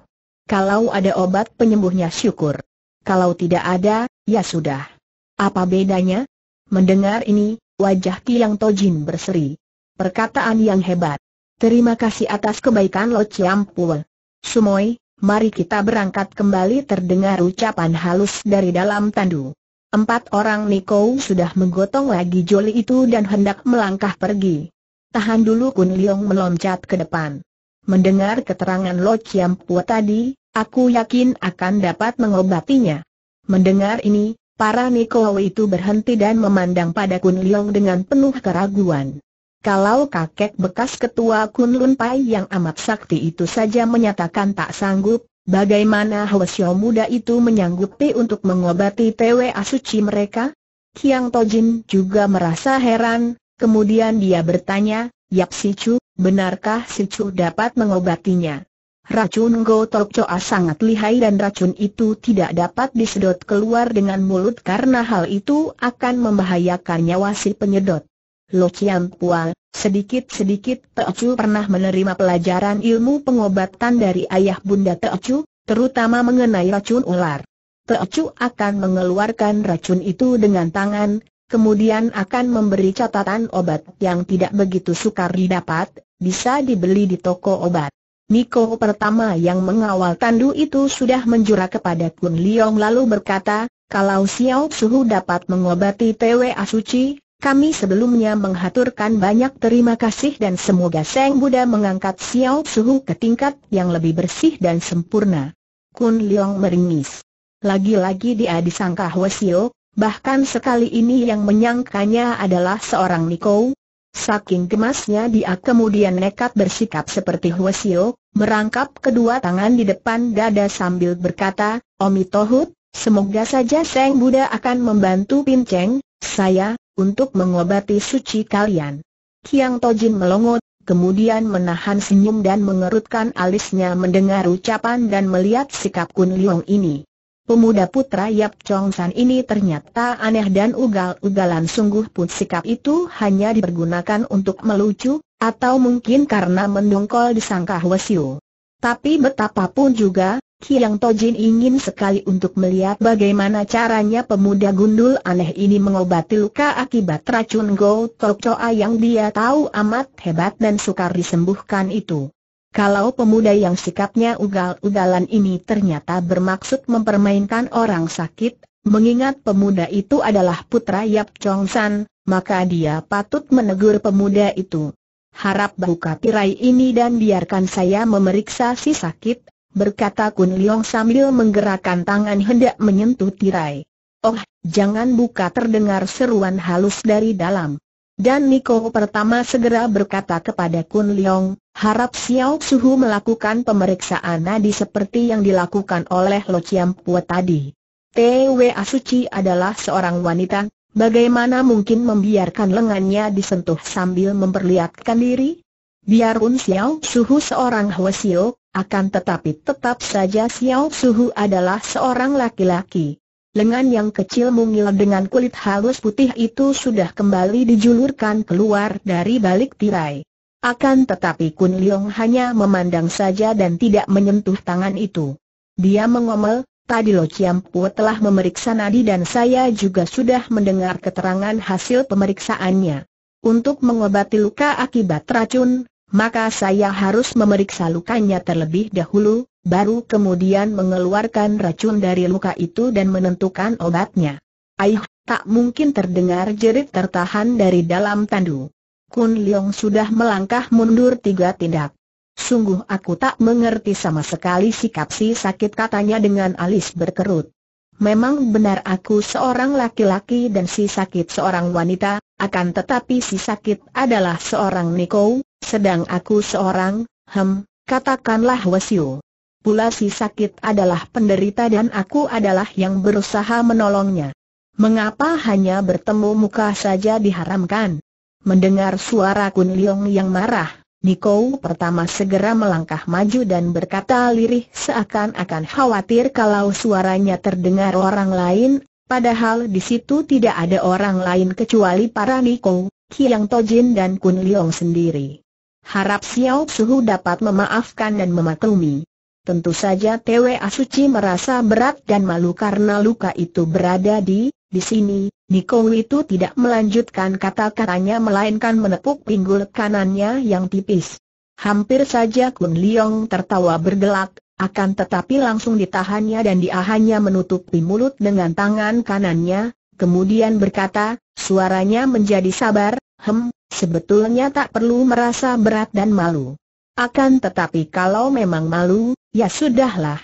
Kalau ada obat penyembuhnya syukur. Kalau tidak ada, ya sudah. Apa bedanya?" Mendengar ini, wajah Kiang Tojin berseri. "Perkataan yang hebat. Terima kasih atas kebaikan Lo Ciampul. Sumoi, mari kita berangkat kembali," terdengar ucapan halus dari dalam tandu. 4 orang Niko sudah menggotong lagi joli itu dan hendak melangkah pergi. "Tahan dulu," Kun Liong meloncat ke depan. Mendengar keterangan Lo Ciampul tadi, Aku yakin akan dapat mengobatinya." Mendengar ini, para Nikowo itu berhenti dan memandang pada Kun Liong dengan penuh keraguan. Kalau kakek bekas ketua Kunlun Pai yang amat sakti itu saja menyatakan tak sanggup, bagaimana Hwasyo muda itu menyanggupi untuk mengobati TWA suci mereka? Kiang Tojin juga merasa heran, kemudian dia bertanya, "Yap Sicu, benarkah Sicu dapat mengobatinya?" Racun Ngo Tok Choa sangat lihai dan racun itu tidak dapat disedot keluar dengan mulut karena hal itu akan membahayakan nyawa si penyedot. Lo Cian Pual, sedikit-sedikit Teocu pernah menerima pelajaran ilmu pengobatan dari ayah bunda Teocu, terutama mengenai racun ular. Teocu akan mengeluarkan racun itu dengan tangan, kemudian akan memberi catatan obat yang tidak begitu sukar didapat, bisa dibeli di toko obat. Niko pertama yang mengawal tandu itu sudah menjura kepada Kun Liong lalu berkata, "Kalau Siauw Suhu dapat mengobati TWA Suci, kami sebelumnya menghaturkan banyak terima kasih dan semoga Seng Buddha mengangkat Siauw Suhu ke tingkat yang lebih bersih dan sempurna." Kun Liong meringis. Lagi-lagi dia disangka Hwasyo, bahkan sekali ini yang menyangkanya adalah seorang Niko. Saking gemasnya dia kemudian nekat bersikap seperti Hwasyo, merangkap kedua tangan di depan dada sambil berkata, "Omi Tohut, semoga saja Seng Buddha akan membantu pinceng saya untuk mengobati suci kalian." Kiang Tojin melongot, kemudian menahan senyum dan mengerutkan alisnya mendengar ucapan dan melihat sikap Kun Liong ini. Pemuda putra Yap Chong San ini ternyata aneh dan ugal-ugalan, sungguh pun sikap itu hanya dipergunakan untuk melucu, atau mungkin karena mendongkol disangka Hwasyo. Tapi betapapun juga, Kiang Tojin ingin sekali untuk melihat bagaimana caranya pemuda gundul aneh ini mengobati luka akibat racun Ngo Tok Choa yang dia tahu amat hebat dan sukar disembuhkan itu. Kalau pemuda yang sikapnya ugal-ugalan ini ternyata bermaksud mempermainkan orang sakit, mengingat pemuda itu adalah putra Yap Chong San, maka dia patut menegur pemuda itu. "Harap buka tirai ini dan biarkan saya memeriksa si sakit," berkata Kun Liong sambil menggerakkan tangan hendak menyentuh tirai. "Oh, jangan buka!" terdengar seruan halus dari dalam. Dan Niko pertama segera berkata kepada Kun Liong, "Harap Siauw Suhu melakukan pemeriksaan nadi seperti yang dilakukan oleh Lo Ciam Pua tadi. TWA Suci adalah seorang wanita, bagaimana mungkin membiarkan lengannya disentuh sambil memperlihatkan diri? Biarpun Siauw Suhu seorang Hwasyo, akan tetapi tetap saja Siauw Suhu adalah seorang laki-laki." Lengan yang kecil mungil dengan kulit halus putih itu sudah kembali dijulurkan keluar dari balik tirai. Akan tetapi Kun Liong hanya memandang saja dan tidak menyentuh tangan itu. Dia mengomel, "Tadi Lo Ciam Pua telah memeriksa nadi dan saya juga sudah mendengar keterangan hasil pemeriksaannya. Untuk mengobati luka akibat racun, maka saya harus memeriksa lukanya terlebih dahulu, baru kemudian mengeluarkan racun dari luka itu dan menentukan obatnya." "Aih, tak mungkin!" terdengar jerit tertahan dari dalam tandu. Kun Liong sudah melangkah mundur 3 tindak. "Sungguh aku tak mengerti sama sekali sikap si sakit," katanya dengan alis berkerut. "Memang benar aku seorang laki-laki dan si sakit seorang wanita, akan tetapi si sakit adalah seorang Niko, sedang aku seorang, katakanlah Hwasyo. Pula si sakit adalah penderita dan aku adalah yang berusaha menolongnya. Mengapa hanya bertemu muka saja diharamkan?" Mendengar suara Kun Liong yang marah, Niko pertama segera melangkah maju dan berkata lirih seakan-akan khawatir kalau suaranya terdengar orang lain, padahal di situ tidak ada orang lain kecuali para Niko, Kiang Tojin dan Kun Liong sendiri. "Harap Siauw Suhu dapat memaafkan dan memaklumi." Tentu saja TWA Suci merasa berat dan malu karena luka itu berada di sini. Niko itu tidak melanjutkan kata-katanya melainkan menepuk pinggul kanannya yang tipis. Hampir saja Kun Liong tertawa bergelak, akan tetapi langsung ditahannya dan dia hanya menutupi mulut dengan tangan kanannya, kemudian berkata, suaranya menjadi sabar, "Sebetulnya tak perlu merasa berat dan malu. Akan tetapi kalau memang malu, ya sudahlah.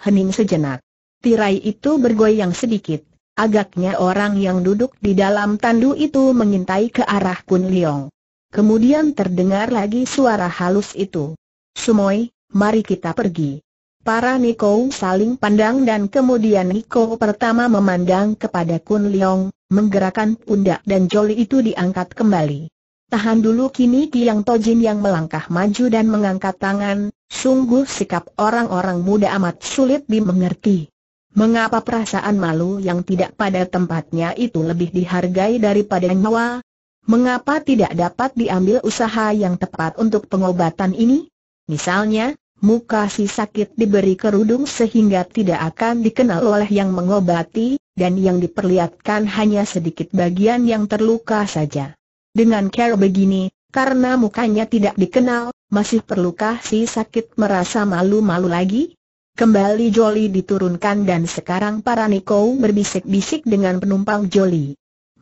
hening sejenak. Tirai itu bergoyang sedikit. Agaknya orang yang duduk di dalam tandu itu mengintai ke arah Kun Liong. Kemudian terdengar lagi suara halus itu. "Sumoi, mari kita pergi." Para Niko saling pandang dan kemudian Niko pertama memandang kepada Kun Liong, menggerakkan pundak dan joli itu diangkat kembali. Tahan dulu, kini Kiang Tojin yang melangkah maju dan mengangkat tangan, sungguh sikap orang-orang muda amat sulit dimengerti. Mengapa perasaan malu yang tidak pada tempatnya itu lebih dihargai daripada nyawa? Mengapa tidak dapat diambil usaha yang tepat untuk pengobatan ini? Misalnya, muka si sakit diberi kerudung sehingga tidak akan dikenal oleh yang mengobati, dan yang diperlihatkan hanya sedikit bagian yang terluka saja. Dengan cara begini, karena mukanya tidak dikenal, masih perlukah si sakit merasa malu-malu lagi? Kembali joli diturunkan dan sekarang para Niko berbisik-bisik dengan penumpang joli.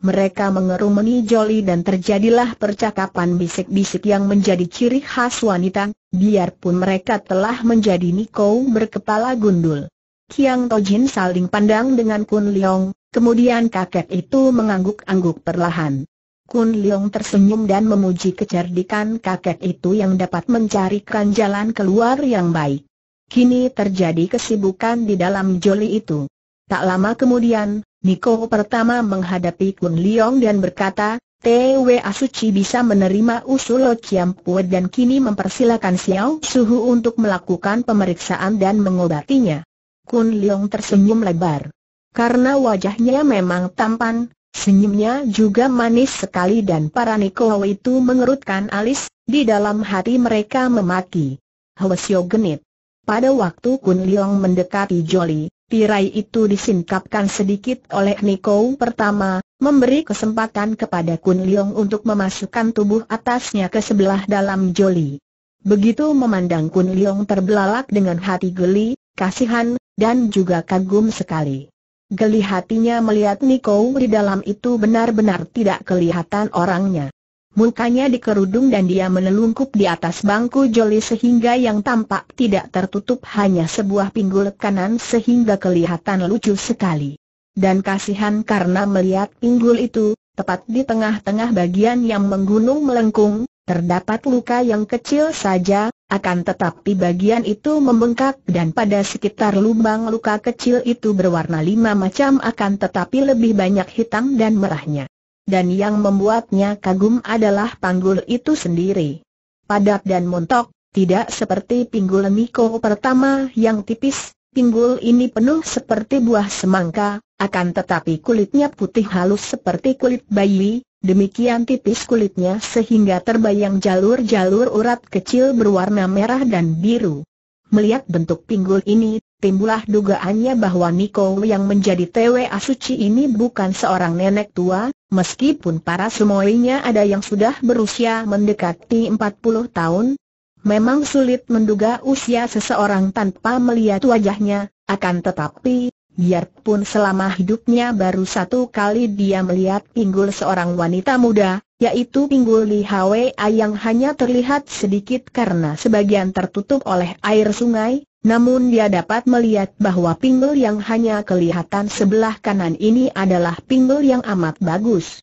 Mereka mengerumuni joli dan terjadilah percakapan bisik-bisik yang menjadi ciri khas wanita, biarpun mereka telah menjadi Niko berkepala gundul. Kiang Tojin saling pandang dengan Kun Liong, kemudian kakek itu mengangguk-angguk perlahan. Kun Liong tersenyum dan memuji kecerdikan kakek itu yang dapat mencarikan jalan keluar yang baik. Kini terjadi kesibukan di dalam joli itu. Tak lama kemudian, Niko pertama menghadapi Kun Liong dan berkata, "Twa Suci bisa menerima usul Lo Chiam Pue dan kini mempersilakan Siauw Suhu untuk melakukan pemeriksaan dan mengobatinya." Kun Liong tersenyum lebar. Karena wajahnya memang tampan, senyumnya juga manis sekali dan para Niko itu mengerutkan alis, di dalam hati mereka memaki. Hwasyo genit. Pada waktu Kun Liong mendekati joli, tirai itu disingkapkan sedikit oleh Niko pertama, memberi kesempatan kepada Kun Liong untuk memasukkan tubuh atasnya ke sebelah dalam joli. Begitu memandang Kun Liong terbelalak dengan hati geli, kasihan, dan juga kagum sekali. Geli hatinya melihat Niko di dalam itu benar-benar tidak kelihatan orangnya. Mukanya dikerudung dan dia menelungkup di atas bangku joli sehingga yang tampak tidak tertutup hanya sebuah pinggul kanan sehingga kelihatan lucu sekali. Dan kasihan karena melihat pinggul itu, tepat di tengah-tengah bagian yang menggunung melengkung, terdapat luka yang kecil saja, akan tetapi bagian itu membengkak dan pada sekitar lubang luka kecil itu berwarna lima macam akan tetapi lebih banyak hitam dan merahnya. Dan yang membuatnya kagum adalah panggul itu sendiri. Padat dan montok, tidak seperti pinggul Niko pertama yang tipis, pinggul ini penuh seperti buah semangka, akan tetapi kulitnya putih halus seperti kulit bayi, demikian tipis kulitnya sehingga terbayang jalur-jalur urat kecil berwarna merah dan biru. Melihat bentuk pinggul ini, timbullah dugaannya bahwa Niko yang menjadi TWA Suci ini bukan seorang nenek tua, meskipun para semuanya ada yang sudah berusia mendekati 40 tahun. Memang sulit menduga usia seseorang tanpa melihat wajahnya, akan tetapi, biarpun selama hidupnya baru satu kali dia melihat pinggul seorang wanita muda, yaitu pinggul Li Hwa yang hanya terlihat sedikit karena sebagian tertutup oleh air sungai. Namun dia dapat melihat bahwa pinggul yang hanya kelihatan sebelah kanan ini adalah pinggul yang amat bagus.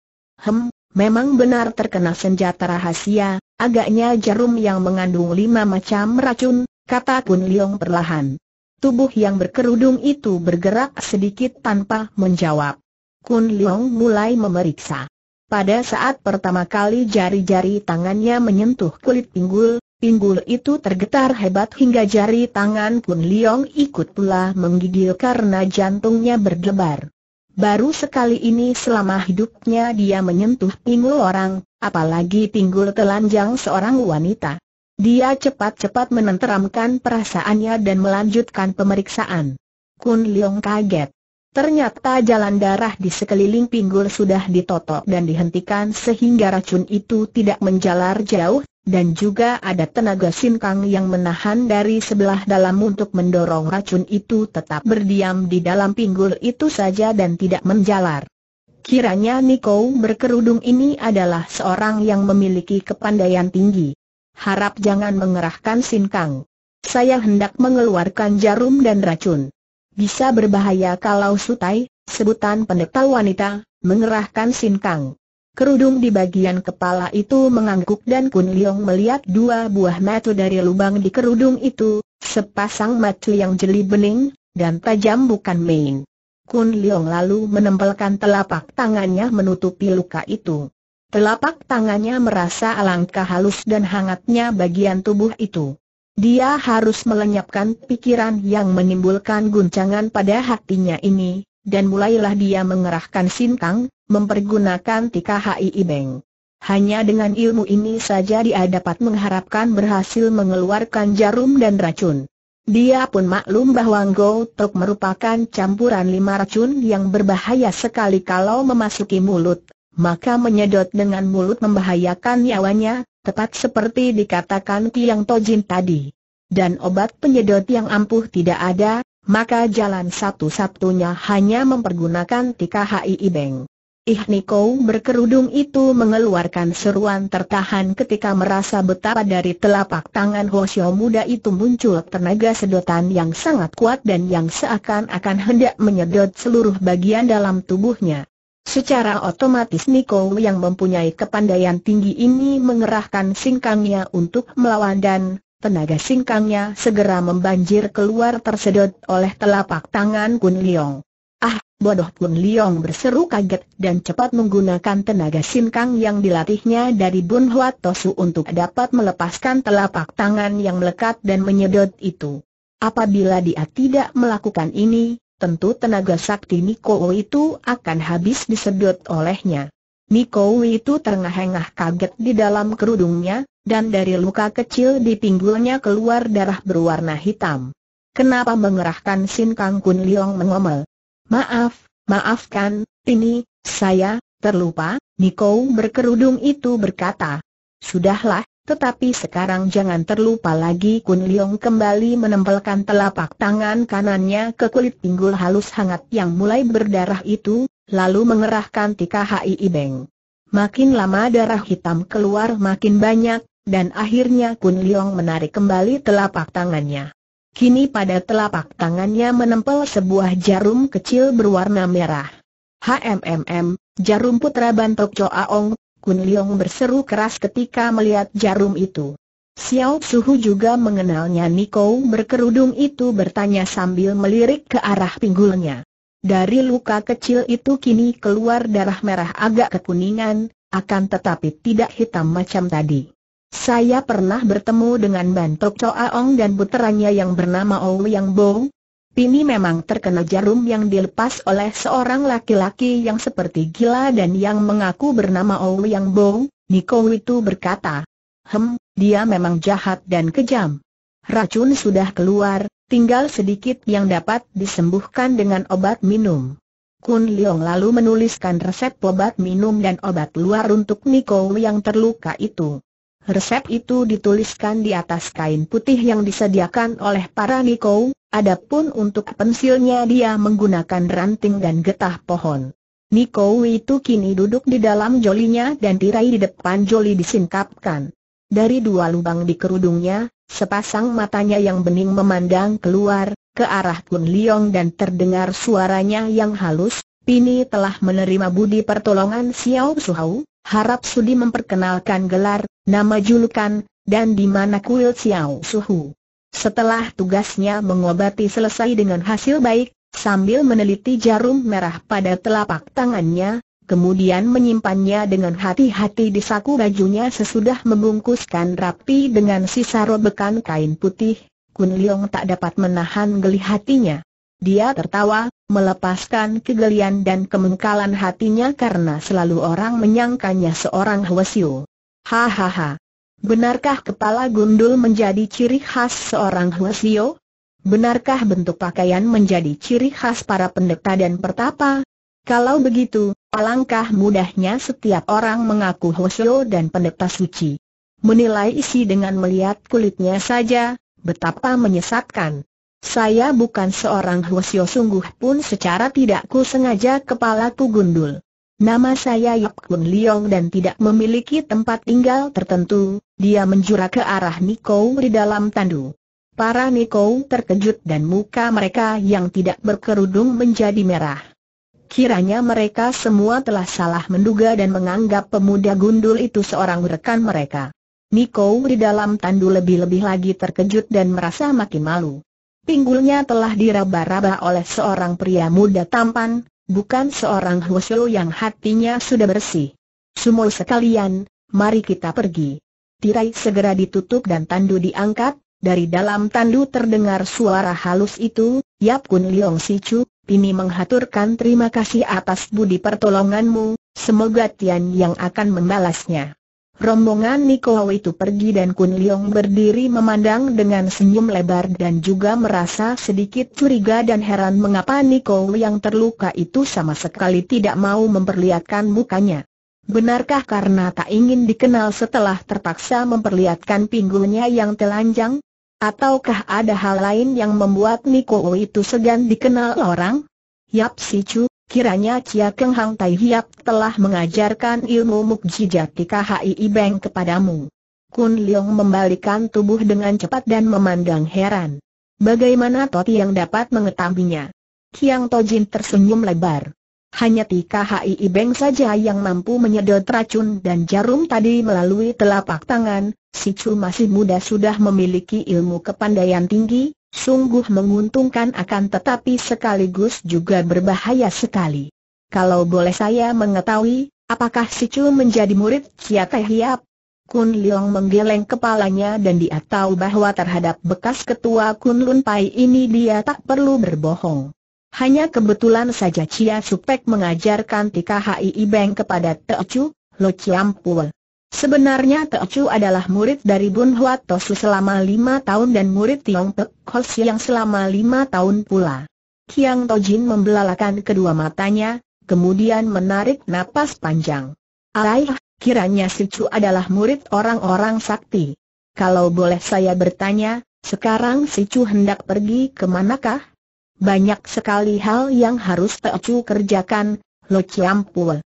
Memang benar terkena senjata rahasia, agaknya jarum yang mengandung lima macam racun, kata Kun Liong perlahan. Tubuh yang berkerudung itu bergerak sedikit tanpa menjawab. Kun Liong mulai memeriksa. Pada saat pertama kali jari-jari tangannya menyentuh kulit pinggul, pinggul itu tergetar hebat hingga jari tangan Kun Liong ikut pula menggigil karena jantungnya berdebar. Baru sekali ini selama hidupnya dia menyentuh pinggul orang, apalagi pinggul telanjang seorang wanita. Dia cepat-cepat menenteramkan perasaannya dan melanjutkan pemeriksaan. Kun Liong kaget. Ternyata jalan darah di sekeliling pinggul sudah ditotok dan dihentikan sehingga racun itu tidak menjalar jauh. Dan juga ada tenaga sinkang yang menahan dari sebelah dalam untuk mendorong racun itu tetap berdiam di dalam pinggul itu saja dan tidak menjalar. Kiranya Niko berkerudung ini adalah seorang yang memiliki kepandaian tinggi. Harap jangan mengerahkan sinkang. Saya hendak mengeluarkan jarum dan racun. Bisa berbahaya kalau Sutai, sebutan pendeta wanita, mengerahkan sinkang. Kerudung di bagian kepala itu mengangguk dan Kun Liong melihat dua buah mata dari lubang di kerudung itu, sepasang mata yang jeli bening, dan tajam bukan main. Kun Liong lalu menempelkan telapak tangannya menutupi luka itu. Telapak tangannya merasa alangkah halus dan hangatnya bagian tubuh itu. Dia harus melenyapkan pikiran yang menimbulkan guncangan pada hatinya ini, dan mulailah dia mengerahkan sinkang, mempergunakan tika hii beng. Hanya dengan ilmu ini saja dia dapat mengharapkan berhasil mengeluarkan jarum dan racun. Dia pun maklum bahwa Ngo Tok merupakan campuran 5 racun yang berbahaya sekali kalau memasuki mulut, maka menyedot dengan mulut membahayakan nyawanya. Tepat seperti dikatakan Kiang Tojin tadi. Dan obat penyedot yang ampuh tidak ada, maka jalan satu-satunya hanya mempergunakan tika hii beng. Ihniko berkerudung itu mengeluarkan seruan tertahan ketika merasa betapa dari telapak tangan Hosyo muda itu muncul tenaga sedotan yang sangat kuat dan yang seakan-akan hendak menyedot seluruh bagian dalam tubuhnya. Secara otomatis Niko yang mempunyai kepandaian tinggi ini mengerahkan singkangnya untuk melawan dan tenaga singkangnya segera membanjir keluar tersedot oleh telapak tangan Kun Liong. "Ah, bodoh!" Kun Liong berseru kaget dan cepat menggunakan tenaga singkang yang dilatihnya dari Bun Hua Tosu untuk dapat melepaskan telapak tangan yang melekat dan menyedot itu. Apabila dia tidak melakukan ini, tentu tenaga sakti Niko itu akan habis disedot olehnya. Niko itu terengah-engah kaget di dalam kerudungnya, dan dari luka kecil di pinggulnya keluar darah berwarna hitam. "Kenapa mengerahkan sinkang?" Kun Liong mengomel. Maafkan, ini, saya, terlupa," Niko berkerudung itu berkata. "Sudahlah, tetapi sekarang jangan terlupa lagi." Kun Liong kembali menempelkan telapak tangan kanannya ke kulit pinggul halus hangat yang mulai berdarah itu, lalu mengerahkan tika hii beng. Makin lama darah hitam keluar makin banyak, dan akhirnya Kun Liong menarik kembali telapak tangannya. Kini pada telapak tangannya menempel sebuah jarum kecil berwarna merah. Jarum putra Bantok Coa Ong!" Kun Liong berseru keras ketika melihat jarum itu. Siauw Suhu juga mengenalnya. Niko berkerudung itu bertanya sambil melirik ke arah pinggulnya. Dari luka kecil itu kini keluar darah merah agak kekuningan, akan tetapi tidak hitam macam tadi. "Saya pernah bertemu dengan Bantok Coa Ong dan puteranya yang bernama Ouyang Bo. Pini memang terkena jarum yang dilepas oleh seorang laki-laki yang seperti gila dan yang mengaku bernama Ouyang Bo," Niko itu berkata. Dia memang jahat dan kejam. Racun sudah keluar, tinggal sedikit yang dapat disembuhkan dengan obat minum." Kun Liong lalu menuliskan resep obat minum dan obat luar untuk Niko yang terluka itu. Resep itu dituliskan di atas kain putih yang disediakan oleh para Niko. Adapun untuk pensilnya dia menggunakan ranting dan getah pohon. Niko itu kini duduk di dalam jolinya dan tirai di depan joli disingkapkan. Dari dua lubang di kerudungnya, sepasang matanya yang bening memandang keluar, ke arah Kun Liong dan terdengar suaranya yang halus. "Pini telah menerima budi pertolongan Siauw Suhu, harap sudi memperkenalkan gelar, nama julukan, dan di mana kuil Siauw Suhu." Setelah tugasnya mengobati selesai dengan hasil baik, sambil meneliti jarum merah pada telapak tangannya, kemudian menyimpannya dengan hati-hati di saku bajunya sesudah membungkuskan rapi dengan sisa robekan kain putih, Kun Liong tak dapat menahan geli hatinya. Dia tertawa, melepaskan kegelian dan kemengkalan hatinya karena selalu orang menyangkanya seorang Hwasyu. "Hahaha. Benarkah kepala gundul menjadi ciri khas seorang Hwasyu? Benarkah bentuk pakaian menjadi ciri khas para pendeta dan pertapa? Kalau begitu, alangkah mudahnya setiap orang mengaku Hwasyu dan pendeta suci. Menilai isi dengan melihat kulitnya saja, betapa menyesatkan. Saya bukan seorang Hwasyu sungguh pun secara tidak ku sengaja kepalaku gundul. Nama saya Yap Kun Liong dan tidak memiliki tempat tinggal tertentu." Dia menjura ke arah Niko di dalam tandu. Para Niko terkejut dan muka mereka yang tidak berkerudung menjadi merah. Kiranya mereka semua telah salah menduga dan menganggap pemuda gundul itu seorang rekan mereka. Niko di dalam tandu lebih-lebih lagi terkejut dan merasa makin malu. Pinggulnya telah diraba-raba oleh seorang pria muda tampan, bukan seorang Hwasyo yang hatinya sudah bersih. Semua sekalian, mari kita pergi. Tirai segera ditutup dan tandu diangkat. Dari dalam tandu terdengar suara halus itu, "Yap Kun Liong Sicu, Pini menghaturkan terima kasih atas budi pertolonganmu, semoga Tian yang akan membalasnya." Rombongan Niko itu pergi dan Kun Liong berdiri memandang dengan senyum lebar dan juga merasa sedikit curiga dan heran mengapa Niko yang terluka itu sama sekali tidak mau memperlihatkan mukanya. Benarkah karena tak ingin dikenal setelah terpaksa memperlihatkan pinggulnya yang telanjang? Ataukah ada hal lain yang membuat Niko itu segan dikenal orang? "Yap Sicu, kiranya Chia Keng Hong Tai Hiap telah mengajarkan ilmu mukjizat KHI Beng kepadamu." Kun Liong membalikan tubuh dengan cepat dan memandang heran. Bagaimana Toti yang dapat mengetahuinya? Kiang Tojin tersenyum lebar. Hanya KHI Beng saja yang mampu menyedot racun dan jarum tadi melalui telapak tangan. Sicu masih muda sudah memiliki ilmu kepandaian tinggi, sungguh menguntungkan akan tetapi sekaligus juga berbahaya sekali. Kalau boleh saya mengetahui, apakah Sicu menjadi murid Chia Teh Hiap? Kun Liong menggeleng kepalanya dan dia tahu bahwa terhadap bekas ketua Kunlun Pai ini dia tak perlu berbohong. Hanya kebetulan saja Chia Supek mengajarkan KHI Beng kepada Teocu, Lo Ciampul. Sebenarnya Teocu adalah murid dari Bun Hua Tosu selama 5 tahun dan murid Tiong Teh yang selama 5 tahun pula. Kiang Tojin membelalakan kedua matanya, kemudian menarik napas panjang. "Alaih, kiranya Sicu adalah murid orang-orang sakti. Kalau boleh saya bertanya, sekarang Sicu hendak pergi ke manakah?" "Banyak sekali hal yang harus Teocu kerjakan, Lo Ciampul.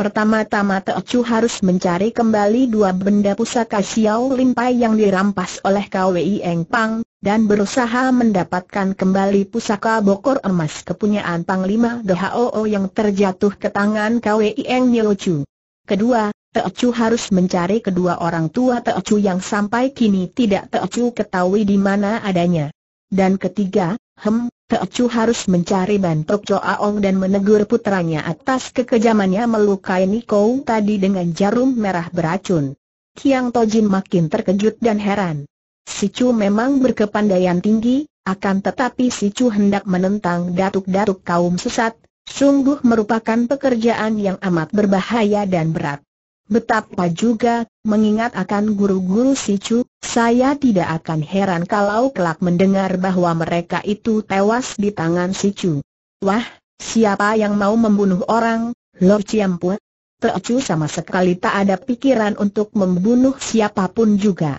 Pertama-tama Teocu harus mencari kembali 2 benda pusaka Siauw Lim Pai yang dirampas oleh Kwi Eng Pang, dan berusaha mendapatkan kembali pusaka bokor emas kepunyaan Panglima The Hoo yang terjatuh ke tangan Kwee Eng Nio Chu. Kedua, Teocu harus mencari kedua orang tua Teocu yang sampai kini tidak Teocu ketahui di mana adanya. Dan ketiga, Teocu harus mencari Bantok Coa Ong dan menegur putranya atas kekejamannya melukai Niko tadi dengan jarum merah beracun." Kiang Tojin makin terkejut dan heran. Sicu memang berkepandaian tinggi, akan tetapi Sicu hendak menentang datuk-datuk kaum sesat, sungguh merupakan pekerjaan yang amat berbahaya dan berat. Betapa juga, mengingat akan guru-guru Sicu, saya tidak akan heran kalau kelak mendengar bahwa mereka itu tewas di tangan Sicu. "Wah, siapa yang mau membunuh orang, Lo Ciampul? Teocu sama sekali tak ada pikiran untuk membunuh siapapun juga."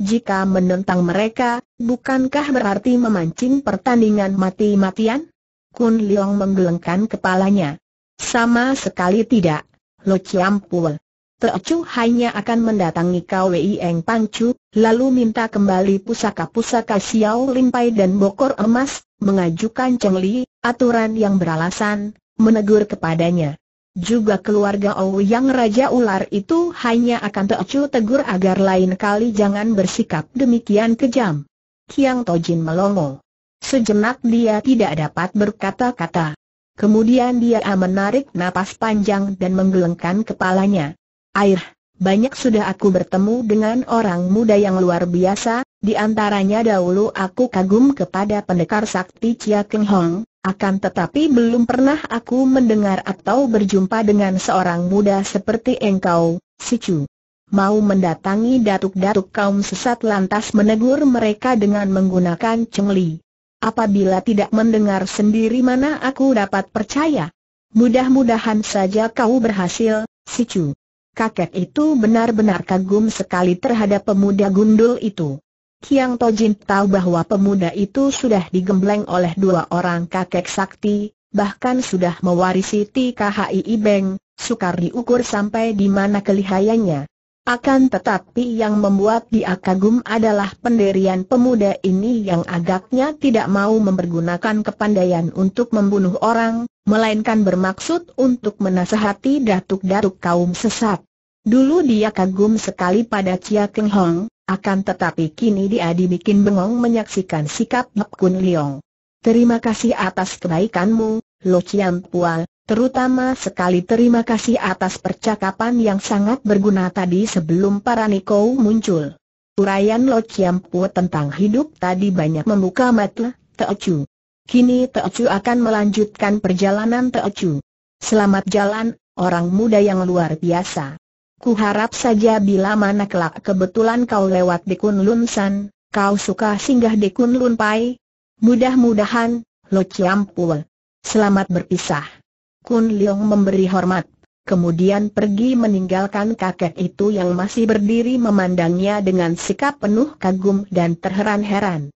Jika menentang mereka, bukankah berarti memancing pertandingan mati-matian?" Kun Liong menggelengkan kepalanya. "Sama sekali tidak, Lo Ciampul. Teocu hanya akan mendatangi Kwi Eng Pangcu, lalu minta kembali pusaka-pusaka Siauw Lim Pai dan bokor emas, mengajukan cengli, aturan yang beralasan, menegur kepadanya. Juga keluarga Ouyang Raja Ular itu hanya akan Teocu tegur agar lain kali jangan bersikap demikian kejam." Kiang Tojin melongo. Sejenak dia tidak dapat berkata-kata. Kemudian dia menarik napas panjang dan menggelengkan kepalanya. "Air, banyak sudah aku bertemu dengan orang muda yang luar biasa, di antaranya dahulu aku kagum kepada pendekar sakti Chia Keng Hong, akan tetapi belum pernah aku mendengar atau berjumpa dengan seorang muda seperti engkau, Sicu. Mau mendatangi datuk-datuk kaum sesat lantas menegur mereka dengan menggunakan cengli. Apabila tidak mendengar sendiri mana aku dapat percaya? Mudah-mudahan saja kau berhasil, Sicu." Kakek itu benar-benar kagum sekali terhadap pemuda gundul itu. Kiang Tojin tahu bahwa pemuda itu sudah digembleng oleh 2 orang kakek sakti, bahkan sudah mewarisi KHI Beng, sukar diukur sampai di mana kelihayannya. Akan tetapi yang membuat dia kagum adalah pendirian pemuda ini yang agaknya tidak mau mempergunakan kepandaian untuk membunuh orang, melainkan bermaksud untuk menasihati datuk-datuk kaum sesat. Dulu dia kagum sekali pada Chia Keng Hong, akan tetapi kini dia dibikin bengong menyaksikan sikap Kun Liong. Terima kasih atas kebaikanmu, Lo Chiam Pual. Terutama sekali terima kasih atas percakapan yang sangat berguna tadi sebelum para Nikou muncul. Uraian Lo Chiam Puo tentang hidup tadi banyak membuka mata Teocu. Kini Teocu akan melanjutkan perjalanan Teocu. Selamat jalan, orang muda yang luar biasa. Kuharap saja bila mana kelak kebetulan kau lewat di Kunlun San, kau suka singgah di Kunlun Pai. Mudah-mudahan, Lo Chiam Puo. Selamat berpisah. Kun Liong memberi hormat, kemudian pergi meninggalkan kakek itu yang masih berdiri memandangnya dengan sikap penuh kagum dan terheran-heran.